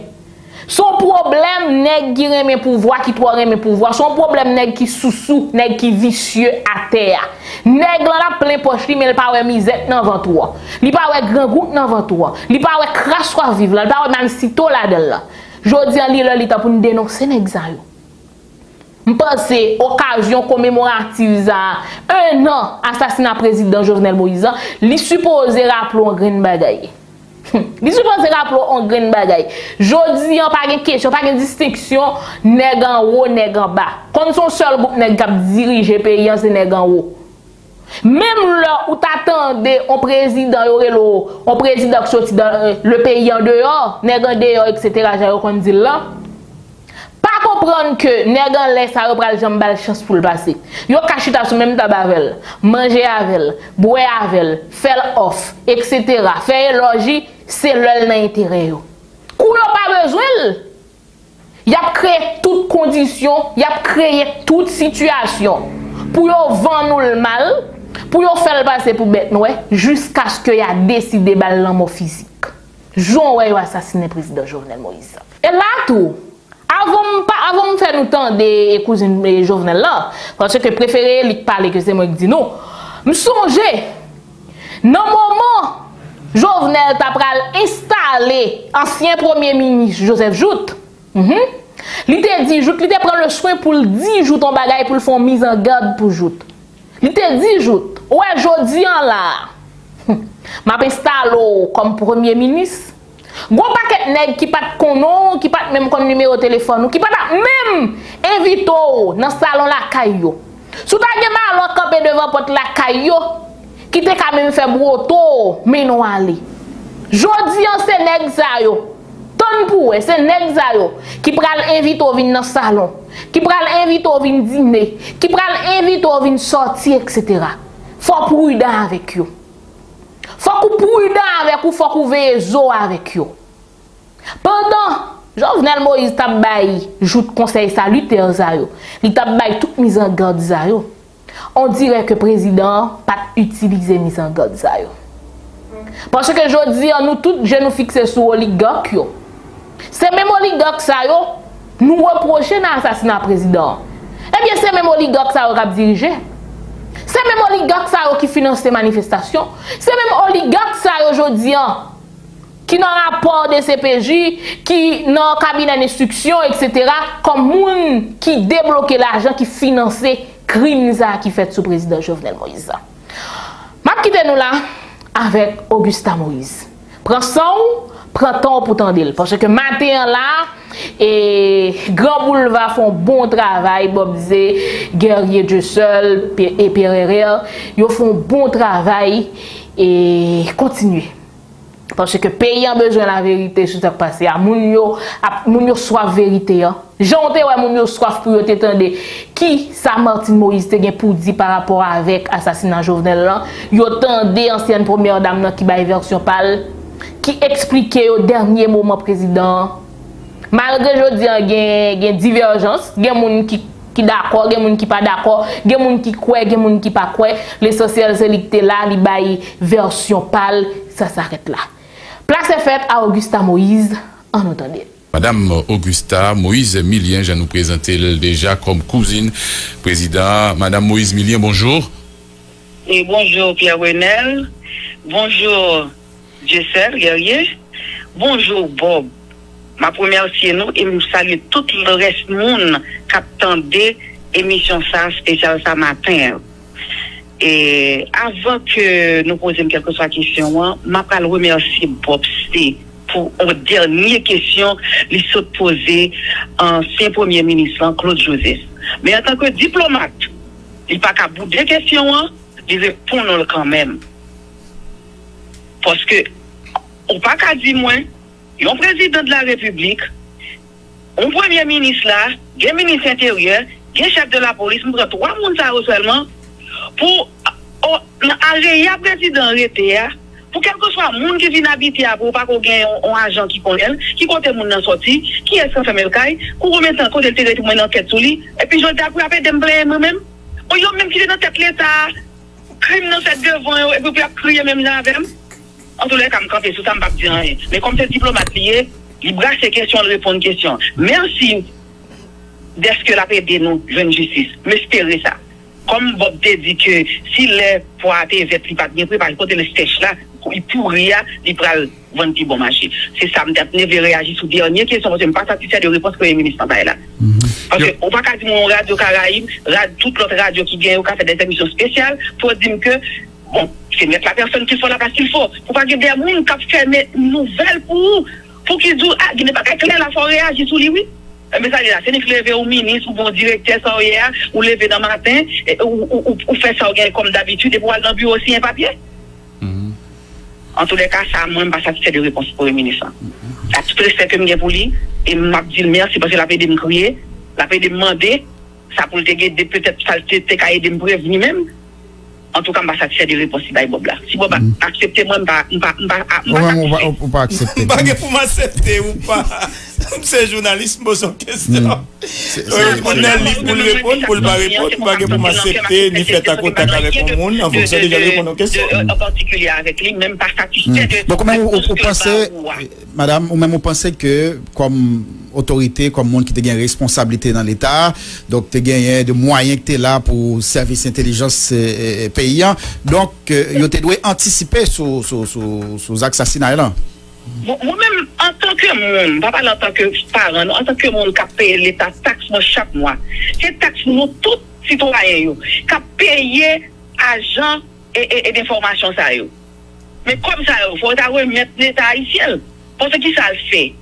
Son problème nèg qui remet pouvoir qui toi remet pouvoir, son problème nèg qui sous nèg qui vicieux à terre. Nèg la plein poche li mais pas wè misère nan ventre. Li pas wè grand groupe nan ventre. Li pas wè crasse soit vivre là, pas wè même sitôt là dedans. Jodi an li lè li ta pour nous dénoncer nèg ça yo. M'pense occasion commémorative ça 1 an assassinat président Jovenel Moïse, li supposé rappeler un grand bagaille. Li supposé rappeler on grain bagaille. Jodi an pa gen question, pa gen distinction nèg en haut, nèg en bas. Comme son seul groupe nèg qui dirige pays c'est nèg en haut. Même là où t'attendais un président yorelo, un président qui sorti dans le pays en dehors, nèg en dehors etc. J'aille kon dit là. Pas comprendre que nèg en lè ça pral jambe bal chance pour le passer. Yo kachita sou même tabavel, manger avec, boire avec, faire off etc. Faire élogie. C'est l'œil dans l'intérêt. Qu'on n'a pas besoin. Il a créé toutes conditions, il a créé toute situation pour vendre le mal, pour faire le passer pour bête noire, jusqu'à ce qu'il a décidé de balle mort physique. J'en ai assassiné le président Jovenel Moïse. Et là tout. Avant de faire nous temps des cousines de Jovenel là, parce que préféré lui parler que c'est moi qui dis non. Me songer. Dans le moment. Jovenel t'a pral installé ancien premier ministre Joseph Jout. Il t'a dit Jout, il t'a pris le soin pour le 10 Jout en bagaille pour le faire mise en garde pour Jout. Il t'a dit Jout, Ouais, jodi en là. M'a installé comme premier ministre. Gros paquet nèg qui pas konon, qui pas même comme numéro téléphone ou qui pas même invito dans salon la caillou. Sou ta gen malon camper devant porte la caillou qui te ka même faire broto mais non aller. Jodi en c'est nèg ça yo. Ton pour c'est nèg ça yo qui pral invito vinn dans salon, qui pral invito vinn dîner, qui pral invito vinn sortir etc. Faut prudent avec yo. Faut qu'on prudent avec ou faut qu'on veille avec yo. Pendant Jovenel Moïse t'a baï joute conseil salutaire ça yo. Il t'a baï toute mise en garde ça yo. On dirait que président pas utiliser mise en garde ça yo. Parce que jodi nous tous je nous fixer sur oligarque yo. C'est même oligarque ça yo nous reprocher dans assassinat président. Eh bien c'est même oligarque ça qui a dirigé. C'est même oligarque ça qui finance ces manifestations. C'est même oligarque ça aujourd'hui qui n'a rapport de CPJ, qui n'a cabinet d'instruction, etc. Comme moun qui débloque l'argent qui finance crimes qui fait sous président Jovenel Moïse. Je quitte nous là avec Augusta Moïse. Prends son, prends ton pour t'en dire. Parce que matin là, et Grand Boulevard font bon travail, Bob Zé, Guerrier Dieu seul et Pierre ils font bon travail et continuez. Parce que pays a besoin de la vérité sur ce qui passé. A moun yo soif vérité. J'entends ouais moun yo soif pour t'entendre qui ça Martin Moïse te gen pour dire par rapport avec assassinat Jovenel là. Yo tendez ancienne première dame qui bail version pâle qui expliquait au dernier moment président. Malgré jodi gen divergence, gen moun qui d'accord, gen moun qui pas d'accord, gen moun qui croit, gen moun qui pas croit, l'essentiel c'est li te là, li bail version pâle, ça s'arrête là. Place est faite à Augusta Moïse, en entendant. Madame Augusta Moïse Millien, je nous présente déjà comme cousine président. Madame Moïse Millien, bonjour. Et bonjour Pierre Wenel, bonjour Jessel Guerrier, bonjour Bob. Ma première c'est nous et nous saluons tout le reste monde qui attend des émissions ça spécial ça matin. Et avant que nous posions quelque soit question, je remercie Bob C pour une dernière question qu'il s'est posée en ancien premier ministre Claude Joseph. Mais en tant que diplomate, il n'y a pas qu'à bout de questions, il répond quand même. Parce que, on ne peut pas dire moins. Un président de la République, un premier ministre là, un ministre intérieur, un chef de la police, nous avons trois personnes seulement, pour arrêter le président, pour quel que soit le monde qui vient habiter, pour pas qu'on ait un agent qui connaît, qui compte le monde dans sortie, qui est sans faire le caille, pour remettre en cause le territoire une enquête sur lui, et puis je vais appeler d'emblée moi-même, ou yo même qui est dans tête l'État, crime dans cette devant, et puis crier même là avec. En tout cas, quand je suis ça, je ne vais pas dire rien. Mais comme c'est diplomate lié, il brasse ces questions, il répond aux questions. Merci d'être que la paix de nous, jeune justice. Mais espérez ça. Comme Bob te dit que si les poités vertes ne sont pas bien préparés, quand le stèche là, il pourrait il prend 20 petits bons marchés. C'est ça, je vais réagir sur la dernière question, parce que je ne suis pas satisfait de réponse que le ministre en là. Parce qu'on ne peut pas dire mon radio Caraïbe, toute l'autre radio qui vient au café des émissions spéciales, pour dire que. Bon, c'est mettre la personne qui faut là parce qu'il faut. Pour pas que des gens qui fassent une nouvelle pour qu'ils disent, ah, il n'est pas qu'à clair la forêt, j'ai sous lui, oui. Mais ça, c'est de lever au ministre, ou bon directeur, ça, ou lever dans le matin, ou faire ça, comme d'habitude, et pour aller dans le bureau aussi, un papier. En tous les cas, ça, moi, je ne suis pas satisfait de réponse pour le ministre. La toute respect que je pour lui, et je me dis merci parce que la paix de me crier, la paix de me demander, ça pour le peut-être, ça de me prévenir même. En tout cas, je ne suis pas satisfait de réponse à Bob là. Si Bob accepte, moi, je ne vais pas accepter. Je ne vais pas accepter ou pas. C'est journaliste, je suis question. On a un livre pour le répondre, pour ne pas répondre, je ne vais pas accepter, ni faire ta contact avec le monde, en fonction de répondre aux questions. En particulier avec lui, même pas satisfait de. Donc, vous pensez, madame, ou même vous pensez que, comme autorité, comme monde qui te gagne responsabilité dans l'État, donc te gagne de moyens que tu es là pour service intelligence paysan, donc vous te doit anticiper sur assassinats là. Moi-même, en tant que monde, pas en tant que parent, en tant que monde qui paye l'État taxe chaque mois, c'est taxe nous tous citoyens qui payent agents et d'informations ça yo. Mais comme ça, il faut remettre l'État haïtien. Parce que qui ça le fait?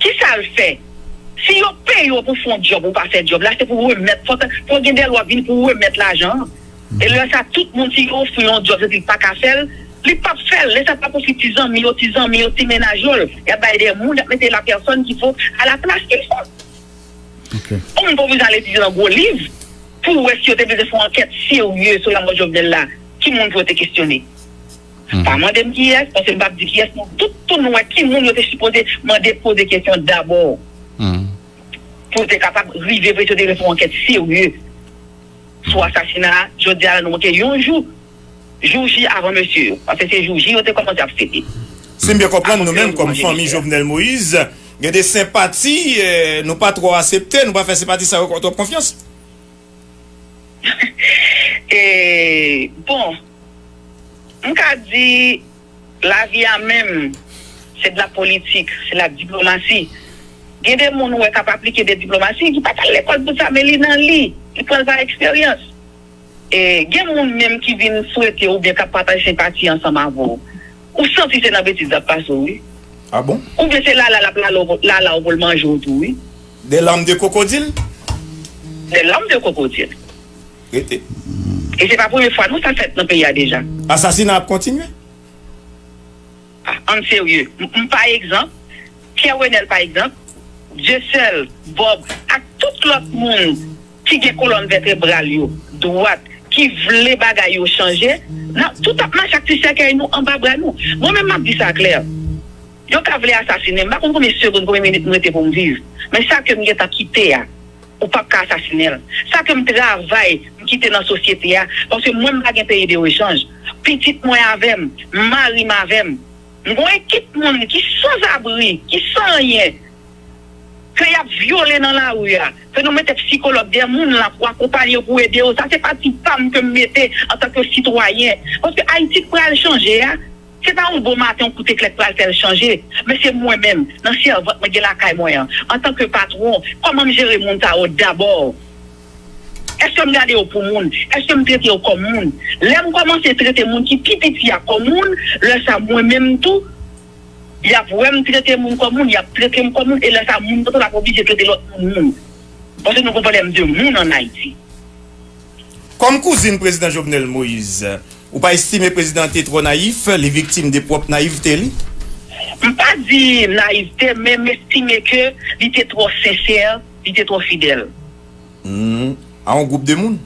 Qui ça le fait? Si vous payez pour faire un job ou pas faire un job, là c'est pour remettre, pour gagner des lois pour remettre l'argent. Et là, ça, tout le monde qui offre un job, c'est pas qu'à faire. Les papes font, les pas pour artisans, mais artisans, mais aussi ménageurs. Il y a des gens qui mettent la personne qu'il faut à la place qu'il faut. On ne peut vous aller dire dans gros livre pour est-ce que vous avez fait une enquête sérieuse sur la mort de Jovenel là. Qui monde peut te questionner? Pas moi de qui est, parce que le pape dit qui est, tout le monde qui est supposé demander poser des questions d'abord. Pour être capable de vivre et de faire une enquête sérieuse. Sur l'assassinat, je dis à la note un jour. Jour J avant monsieur, parce que c'est jour J, on a commencé à fêter. Si bien comprendre, nous-mêmes, comme famille Jovenel Moïse, il y a des sympathies, nous pas trop acceptées, nous pas faire sympathie, ça contre confiance. Et bon, on a dit, la vie à même, c'est de la politique, c'est de la diplomatie. Il y a des gens qui sont capables d'appliquer des diplomaties, qui ne parlent pas à l'école pour ça, mais ils sont dans le lit, ils prennent leur expérience. Et il y a des gens même qui viennent souhaiter ou bien qui partagent sympathie ensemble avec vous. Ou sans si c'est la bêtise de passer, oui. Ah bon? Ou bien c'est là où vous le mangez autour, oui. Des lames de crocodile? Des lames de crocodile. Et c'est pas la première fois, nous, ça fait dans le pays déjà. Assassinat a continué? En sérieux. Par exemple, Pierre Wenel, par exemple, Jessel, Bob, à tout l'autre monde qui a une colonne vertébrale, droite, qui voulait bagaille ou changer, tout à fait, chaque petit chacun nous en bas de nous. Moi-même, je dis ça clair. Je ne voulais assassiner, je ne sais pas combien de secondes, combien de minutes nous étions pour me vivre. Mais ça que je t'ai quitté, ou pas assassiner. Ça que je travaille, je quitte dans la société, parce que moi, je n'ai pas payé de échange. Petite moi avec, mari m'avec. Je quitte les gens qui sont sans abri, qui sont rien. Que y a violé dans la rue, que nous mettons psychologues, des gens pour accompagner, pour aider, ça c'est pas une femme que nous mettons en tant que citoyen. Parce que Haïti pour aller changer, c'est pas un bon matin pour aller changer, mais c'est moi-même, dans le cerveau, je suis là, en tant que patron, comment gérer mon tao d'abord? Est-ce que je me garde pour le monde? Est-ce que je me traite comme le monde? Là, je commence à traiter le monde qui est petit comme le monde, là, ça moi-même tout. Il y a vraiment traité les gens comme nous, il y a traité les gens comme nous, et là, ça, nous, on a obligé de traiter l'autre monde. Parce que nous avons problème de monde en Haïti. Comme cousine président Jovenel Moïse, vous pas estimé président trop naïf, les victimes des propres naïvetés? Je ne pas dire naïveté, mais m'estimer que il était trop sincère, il était trop fidèle. À un groupe de monde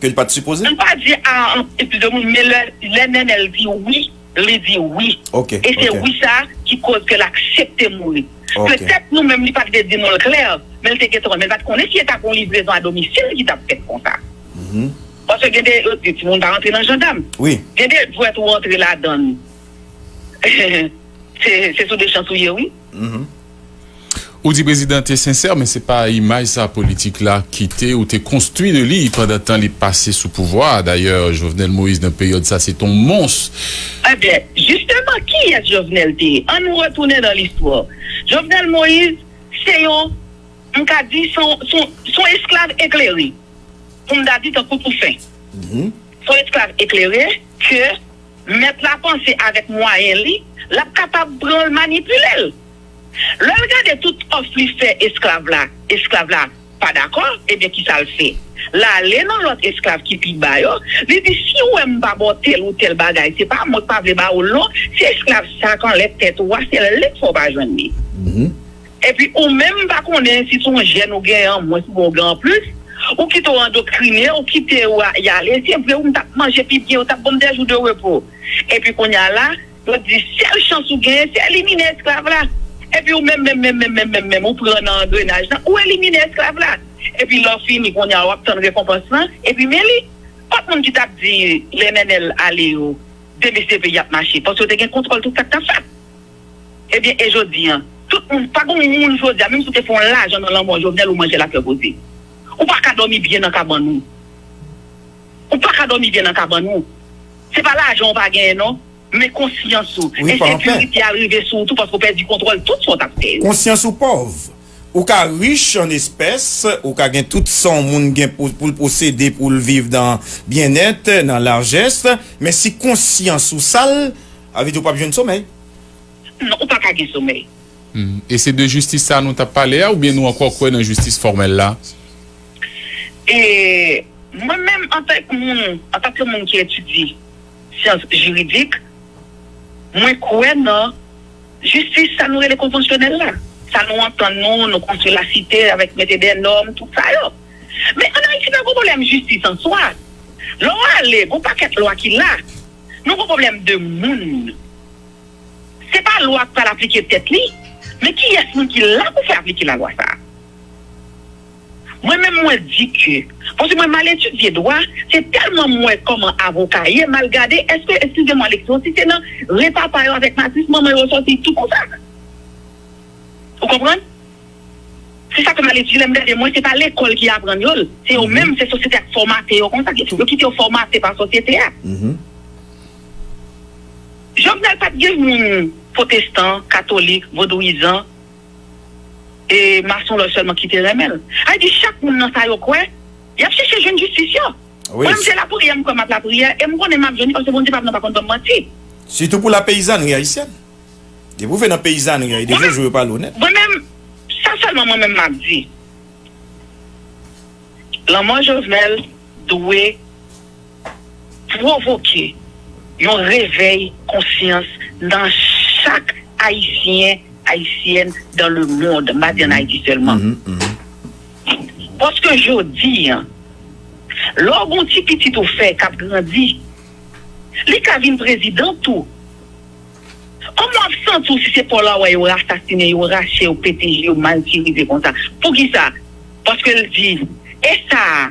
que il pas supposé? Je ne pas dire à un groupe de monde, mais elle dit oui. Les dit oui. Okay, et c'est oui ça qui cause que l'accepter mourir. Okay. Peut-être nous-mêmes, nous ne pouvons pas dire non clair, mais nous ne pouvons pas si nous avons une livraison à domicile qui t'a fait comme ça. Parce que tout le monde va rentrer dans le gendarme. Oui. Il y a des gens qui vont rentrer là-dedans. C'est sur des chansouillers, oui. Ou dit président, tu es sincère, mais ce n'est pas l'image politique là qui t'est ou t'es construit de l'île pendant temps les passé sous pouvoir. D'ailleurs, Jovenel Moïse, dans la période, ça c'est ton monstre. Eh bien, justement, qui est Jovenel T? On nous retourne dans l'histoire. Jovenel Moïse, c'est un, on a dit, son esclave éclairé. On a dit, t'en coup pour fin. Son esclave éclairé, que mettre la pensée avec moyen, la capable de manipuler. Le regard de toute offre lui fait esclave là, pas d'accord, et bien qui ça le fait? Là, les non l'autre esclave qui pique bas, lui dit si ou aime pas tel ou tel bagaille, c'est pas moi pas bas ou non, c'est esclave ça quand les têtes ou c'est les faut pas joindre. Et puis ou même pas qu'on est si son jeune ou gain, moins si bon grand plus, ou qui t'ont endoctriné, ou qui t'es ou y aller, si après ou t'as mangé pipi ou t'as bon des jours de repos. Et puis qu'on y a là, l'autre dit seule chance ou gain, c'est éliminer esclave là. Et puis, même, on prend un engrenage, ou éliminer l'esclave là. Et puis, l'on finit, on y a obtenu récompense là. Et puis, mais, quand on dit, les NNL allez au DBCP, y a marché, parce que tu as un contrôle tout ça que tu as fait. Eh bien, et je dis, tout le monde, pas comme le monde, même si tu fais l'argent dans l'envoi, je viens ou manger la côté. Ou pas qu'à dormir bien dans le cabanon. Ou pas qu'à dormir bien dans le cabanon. C'est pas l'argent, on va gagner, non? Mais conscience ou. Oui, et c'est qui arrive surtout parce qu'on perd du contrôle, tout son tapé. Conscience ou pauvre. ou ka riche en espèces, ou ka gen tout son moun gen pour posséder, pour le vivre dans bien-être, dans largesse, mais si conscience ou sale, avez-vous pas besoin de sommeil? Non, ou pas de sommeil. Et c'est de justice ça nous t'a parlé ou bien nous encore quoi dans justice formelle là? Et moi-même en tant que monde qui étudie sciences juridiques, moi quoi non justice ça nous est les conventionnels là. Ça nous entend nous construit la cité avec mettre des normes tout ça là. Mais on a ici un problème justice en soi. Loi aller, bon paquet loi qui là. Nous avons un problème de monde. C'est pas la loi qui va l'appliquer peut-être li. Mais qui est-ce qui l'a pour faire appliquer la loi ça? Moi-même, moi, dis que, parce que moi, mal étudié droit, c'est tellement moins comme un avocat, mal gardé. Est-ce que, excusez-moi, l'exemple, si c'est non, réparation avec ma fille, maman, ressorti tout comme ça. Vous comprenez? C'est ça que mal étudié, moi, c'est pas l'école qui apprend, c'est eux-mêmes, c'est société formatée, comme ça, qui sont formatées par société. Jovenel pas de protestant, catholique, vaudouisant, et maçon leur seulement qui te remèle. Ah, dit chaque monde dans sa yo quoi, il a cherché jeune justice. Moi, je suis là pour rien comme la prière, et je connais ma jeune parce que bon Dieu pas contre mentir. Surtout pour la paysannerie haïtienne. Et vous faites dans la paysannerie, des gens jouent pas l'honnête. Moi-même, ça seulement moi-même m'a dit. L'amour Jovenel doit provoquer un réveil conscience dans chaque haïtien, haïtienne dans le monde, pas en Haïti seulement. Parce que je dis, lorsqu'on petit tout fait, qu'a grandi, les cavines président tout. Comment absent tout si c'est pour là où ils ont assassiné, ils ont raché, ou pété, ils ont mal tiré comme ça? Pour qui ça? Parce qu'elle dit, et ça,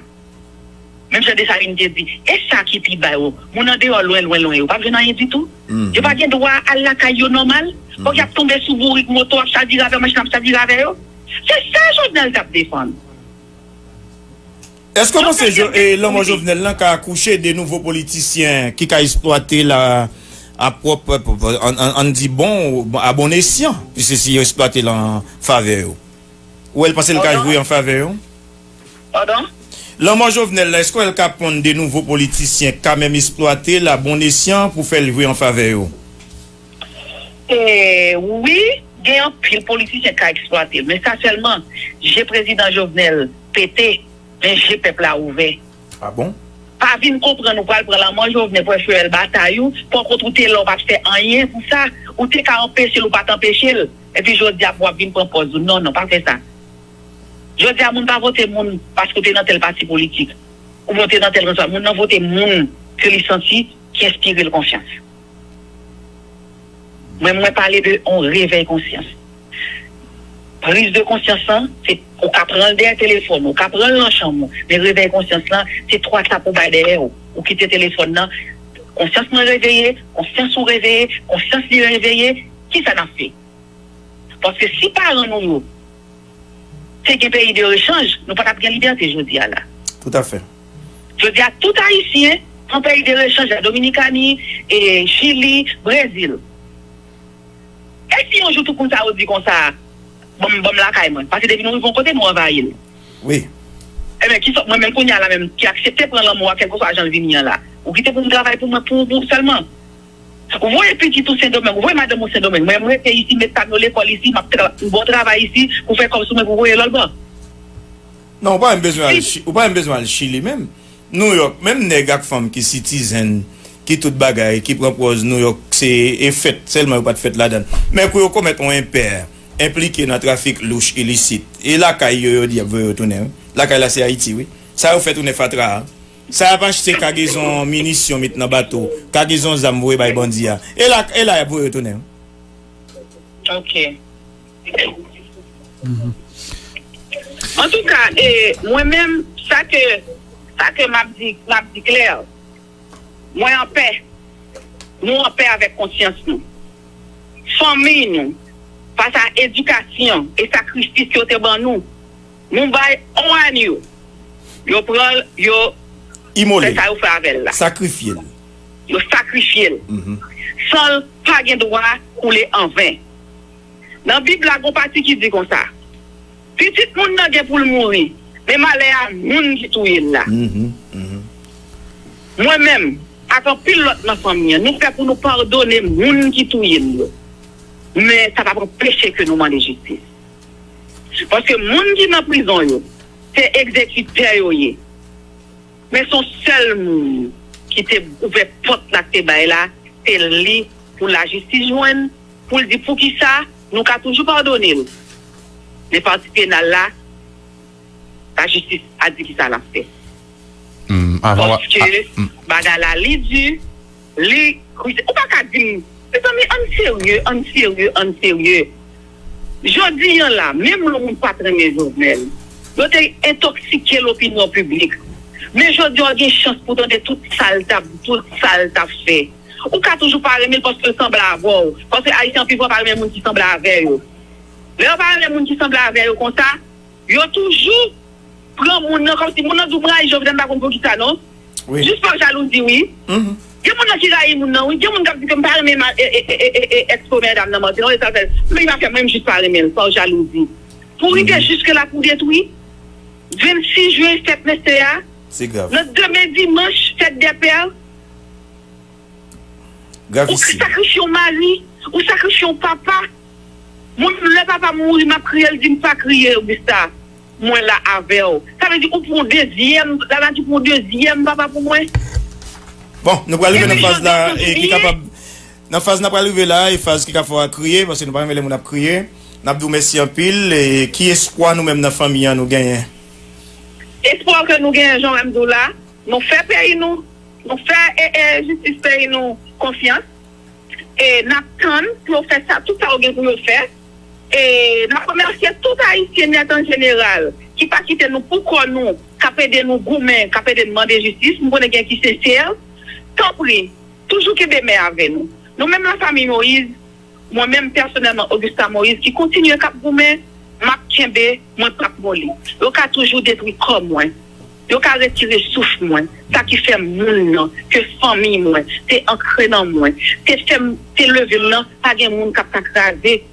même si des salines dit, et ça qui est bas, on a dehors loin, on pas besoin rien du tout. Je pas de droit à la caillou normal, quand il a tombé sous bourrique, moto, ça dit avec machin, ça dit avec eux. C'est ça Jovenel qui a défendu. Est-ce que vous pensez que l'homme Jovenel qui a accouché des nouveaux politiciens qui a exploité la propre, on dit bon, à bon escient, puisque s'il a exploité en faveur? Ou elle pensait le cas joué en faveur? Pardon? L'homme Jovenel, est-ce qu'elle prend des nouveaux politiciens quand même exploiter la bonne escient pour faire jouer en faveur? Oui, il y a un pile politicien qui a exploité. Mais ça seulement, j'ai président Jovenel pété, mais j'ai peuple à ouvert. Ah bon? Pas vite comprendre, nous parlons de la mort Jovenel pour faire le bataille, pour qu'on trouve l'homme à faire rien pour ça, ou t'es qu'à empêcher ou pas t'empêcher. Et puis je dis à moi, vite proposer. Non, pas fait ça. Je dis à mon pas voter moun parce que tu es dans tel parti politique ou voter dans tel réseau. Mon non voter moun que les sentis qui inspire la confiance. Moi parler de on réveille conscience. Prise de conscience c'est on prend derrière téléphone, on prend l'enchambre, mais réveil conscience là, c'est trois ça pour bailler derrière ou quitter téléphone là. Conscience nous réveiller, conscience ou réveiller, conscience li réveiller, qui ça n'a fait? Parce que si parents nous c'est que pays de rechange, nous pas bien liberté, je dis à là. Tout à fait. Je dis à tout haïtien, en pays de rechange, la Dominicanie, et Chili, Brésil. Et si on joue tout comme ça, on dit comme ça, bon la caille, parce que depuis nous, ils vont côté, nous envahir. Oui. Eh bien, qui sont, moi-même, qu'on y a là même, qui acceptait prendre l'amour à quelque chose, j'en viens là. Ou qui était pour travailler pour moi, pour seulement. Vous voyez petit tout Saint-Domingue, vous voyez madame Saint-Domingue, moi je vais ici, mettre à l'école ici, un bon travail ici, pour faire comme ça, mais vous voyez l'autre. Non, pas un besoin de Chili même. New York, même les gars femmes qui citizen, qui tout bagaille, qui propose New York, c'est fait, seulement pas de fête là-dedans. Mais quand vous commettez un père impliqué dans le trafic louche illicite, et là, quand vous dites, vous retournez, là, quand c'est Haïti, oui, ça vous fait une fatra. Ça va acheter cargaison munitions maintenant bateau, cargaison zamoué by bandia. Et là, vous retournez. Ok. En tout cas, moi-même, ça que m'a dit clair, moi en paix, nous en paix avec conscience nous. Famille nous, face à éducation et sacrifice qui ont été ban nous, nous bail on à nous. Yo prend, yo immolé, sacrifié. Yo sacrifié. Sans pas de droit couler en vain. Dans la Bible, il y a un parti qui dit comme ça. Petit monde n'a pour le mourir. Mais malheur à monde qui touille là. Moi-même, avec pilote dans la famille, nous faisons pour nous pardonner monde qui touille là. Mais ça va pas empêcher que nous demandons justice. Parce que monde qui est en prison, c'est exécuté. Mais son seul monde qui te ouvert porte là, c'est lui pour la justice joindre, pour le dire pour qui ça, nous avons toujours pardonné. Les parties pénales là, la justice a dit qui ça l'a fait. Parce que, bagala, les durs, les cruisés, ou pas qu'à dire, mais en sérieux, en sérieux, en sérieux. Je dis là, même le monde patron de Jovenel, il a intoxiqué l'opinion publique. Mais je dis, il y a une chance pour donner toute salta fait. Ou qu'à toujours parler, mais parce que semble avoir, parce que Haïtien, puis parler même qui semble avec eux. Mais on parle des gens qui semblent avec eux comme ça, ils ont toujours pris les gens comme si mon nom d'ouvrage, je ne sais pas comment ils ça, non? Juste par jalousie, oui. Il y a des gens qui raillent, il y a des gens qui ne parlent même pas exposer dans la mort, mais il va faire même juste parler même, par jalousie. Pour arriver jusque-là, pour détruire, 26 juin, 7 MSTA, le demain dimanche, 7 DPL, ou sacrifier au mari, ou sacrifier au papa. Mon le papa mourit, m'a crié, il dit, m'a pas crié, Augusta. Moi, là, avec vous. Ça veut dire, ou pour deuxième, là, tu pour deuxième, papa, pour moi. Bon, nous allons arriver dans la phase là, et qui est capable. Dans la phase, nous allons arriver là, et phase qui est capable de crier, parce que nous ne pouvons pas les gens crier. Nous allons vous remercier en pile, et qui espoir nous-mêmes dans la famille, nous gagnons. Espoir que nous gagnons, Jean-Amdou là, nous faisons payer nous, nous faisons justice payer nous confiance, et nous attendons pour faire ça, tout ça, nous gagnons pour faire. Et nous remercions tout Haïtien en général qui pas quitté nous pourquoi nous, qui a aidé nous gourmets, qui a aidé demander justice, nous avons qui sincère. Tant pis, toujours que des mères avec nous. Nous-mêmes, la famille Moïse, moi-même personnellement, Augusta Moïse, qui continue à cap gourmet, m'a tienbe, moi cap moli. Nous avons toujours détruit comme moi. Nous avons retiré souffle moi. Ça qui fait moun, que famille moi, c'est ancré dans moi. C'est levé là, pas de monde qui a cravé.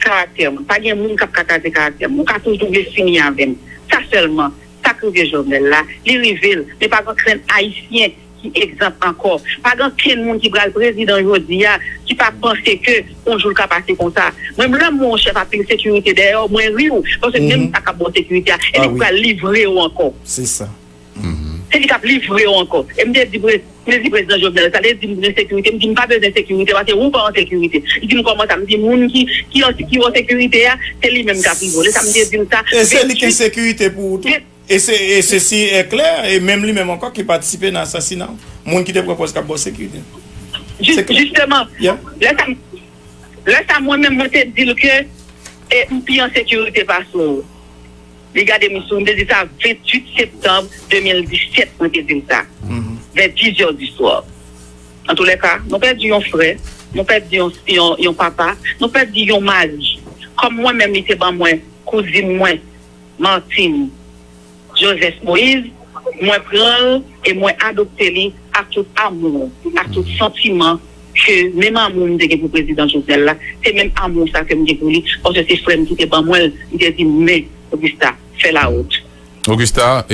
Caractère, pas de monde qui a cassé caractère, on a toujours signé avec. Ça seulement, ça que le journal là, les rivelles, mais pas grand crainte haïtien qui exemple encore, pas grand crainte monde qui prend le président aujourd'hui, qui pas penser que on joue le cas passer comme ça. Même là, mon chef a pris sécurité d'ailleurs, moins rire, parce que même ça a bonne sécurité, et il va livrer encore. C'est ça. C'est qu'il a livré encore. Et me dit, président Jovenel, ça dit de sécurité, me dit pas besoin de sécurité, parce que vous pas en sécurité. Il dit comment ça, me dit moun qui en sécurité, c'est lui même qui a pris volé. Ça me dit ça. Et c'est lui qui a sécurité pour tout. Et ceci est clair, et même lui même encore qui participait dans l'assassinat. Moun qui te propose qu'il a bonne sécurité. Justement, là ça moi-même je te dis que je suis en sécurité parce que. Regardez, monsieur, je dis ça 28 septembre 2017, on te dit ça. Vers 10h du soir. En tous les cas, nous perdons un frère, nous perdons un papa, nous perdons un mari. Comme moi-même, j'étais dans moi, cousine, moi, Martine, Joseph Moïse, moi prends et moi adopté à tout amour, à tout sentiment. Que même amour que pour le président Jovenel là, c'est même amour ça que je pour lui. Parce que c'est frère qui était pas moi, il a dit, mais Augusta, fais la haute. Augusta,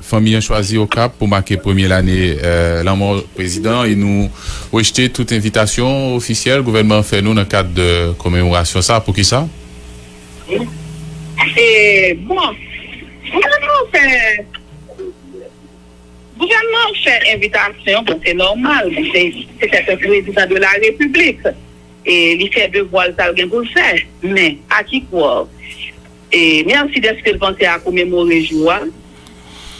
famille a choisi au Cap pour marquer première année la mort du président et nous rejeter toute invitation officielle. Le gouvernement fait nous dans le cadre de commémoration. Ça, pour qui ça? Bon, gouvernement fait invitation, bon, c'est normal, c'est le président de la République. Et il fait devoir pour le faire. Mais à qui croire? Et même si est-ce que pensait à commémorer jour,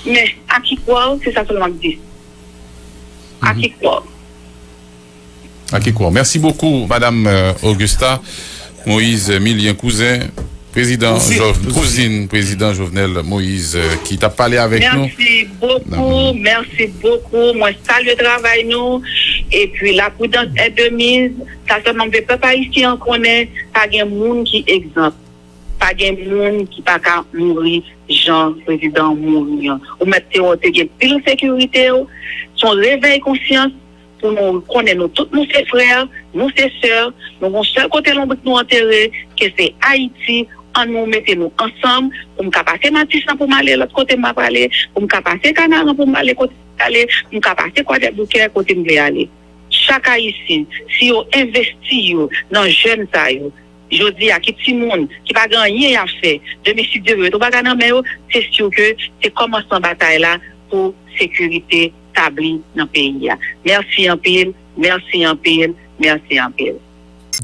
mais à qui croire, c'est ça seulement que je dis. À qui croire? À qui croire? Merci beaucoup, Madame Augusta Moïse Milien Cousin. Président Jovenel Moïse qui t'a parlé avec nous. Merci beaucoup, merci beaucoup. Moi, ça le travail nous. Et puis la prudence est de mise. Ça seulement que papa ici en connaît. Pas de monde qui exemple. Pas de monde qui pas qu'à mourir. Jean, président mourir. Ou mettre pile sécurité. Son réveil conscience. Pour nous connaître nous tous, nous ses frères, nous ses sœurs. Nous avons seul côté l'ombre nous enterrer. Que c'est Haïti. en nous mettez nous ensemble, on peut passer Matissan pour m'aller l'autre côté m'a parler, on peut passer Canaran pour m'aller côté aller, on peut passer Côte Bouquet côté m'aller aller. Chaque haïtien, si on investit dans jeunes ça yo, je dis à qui petit monde qui pas gagner à faire, si Dieu veut, on pas gagner mais c'est sûr que c'est commencer en bataille là pour sécurité établie dans le pays. Merci en pile, merci en pile, merci en pile.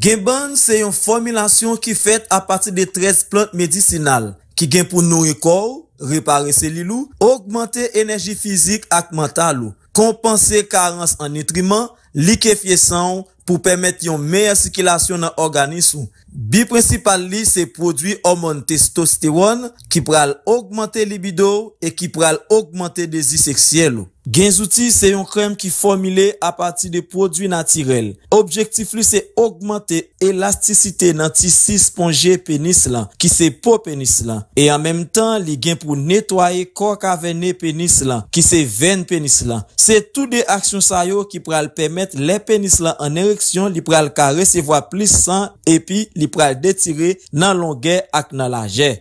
Gainban, c'est une formulation qui fait à partir de 13 plantes médicinales qui gain pour nourrir corps, réparer cellules, augmenter énergie physique et mentale, compenser carence en nutriments, liquéfier sang pour permettre une meilleure circulation dans l'organisme. Bi principal li c'est produit hormone testostérone qui pral augmenter libido et qui pral augmenter désir sexuel. Gains outils c'est une crème qui formulée à partir de produits naturels. Objectif lui c'est augmenter élasticité dans tissu spongieux pénis là qui c'est peau pénis là et en même temps li gain pour nettoyer corps caverneux pénis là qui c'est veine pénis là. C'est toutes des actions ça yo qui pral permettre les pénis là en érection li pral ka recevoir plus sang et puis li pral détirer dans longueur ak nan largeur.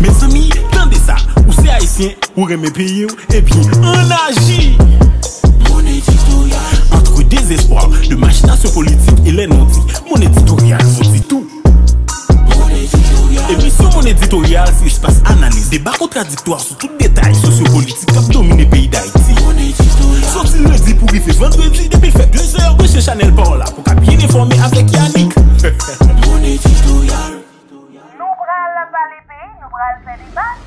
Mes amis, tendez ça, ou c'est haïtien, ou remet pays, et puis on agit. Entre désespoir, de machination politique et les non-dits, mon éditorial vous dit tout. Et puis sur mon éditorial, si je passe analyse, débat contradictoire sur tout détail sociopolitique qui a dominé le pays d'Haïti. Sorti lundi pour y faire vendredi, depuis fait 2 heures de chez Chanel par là, pour qu'à bien informer avec Yannick. Mon éditorial. Nous prenons la validée, nous prenons le débat.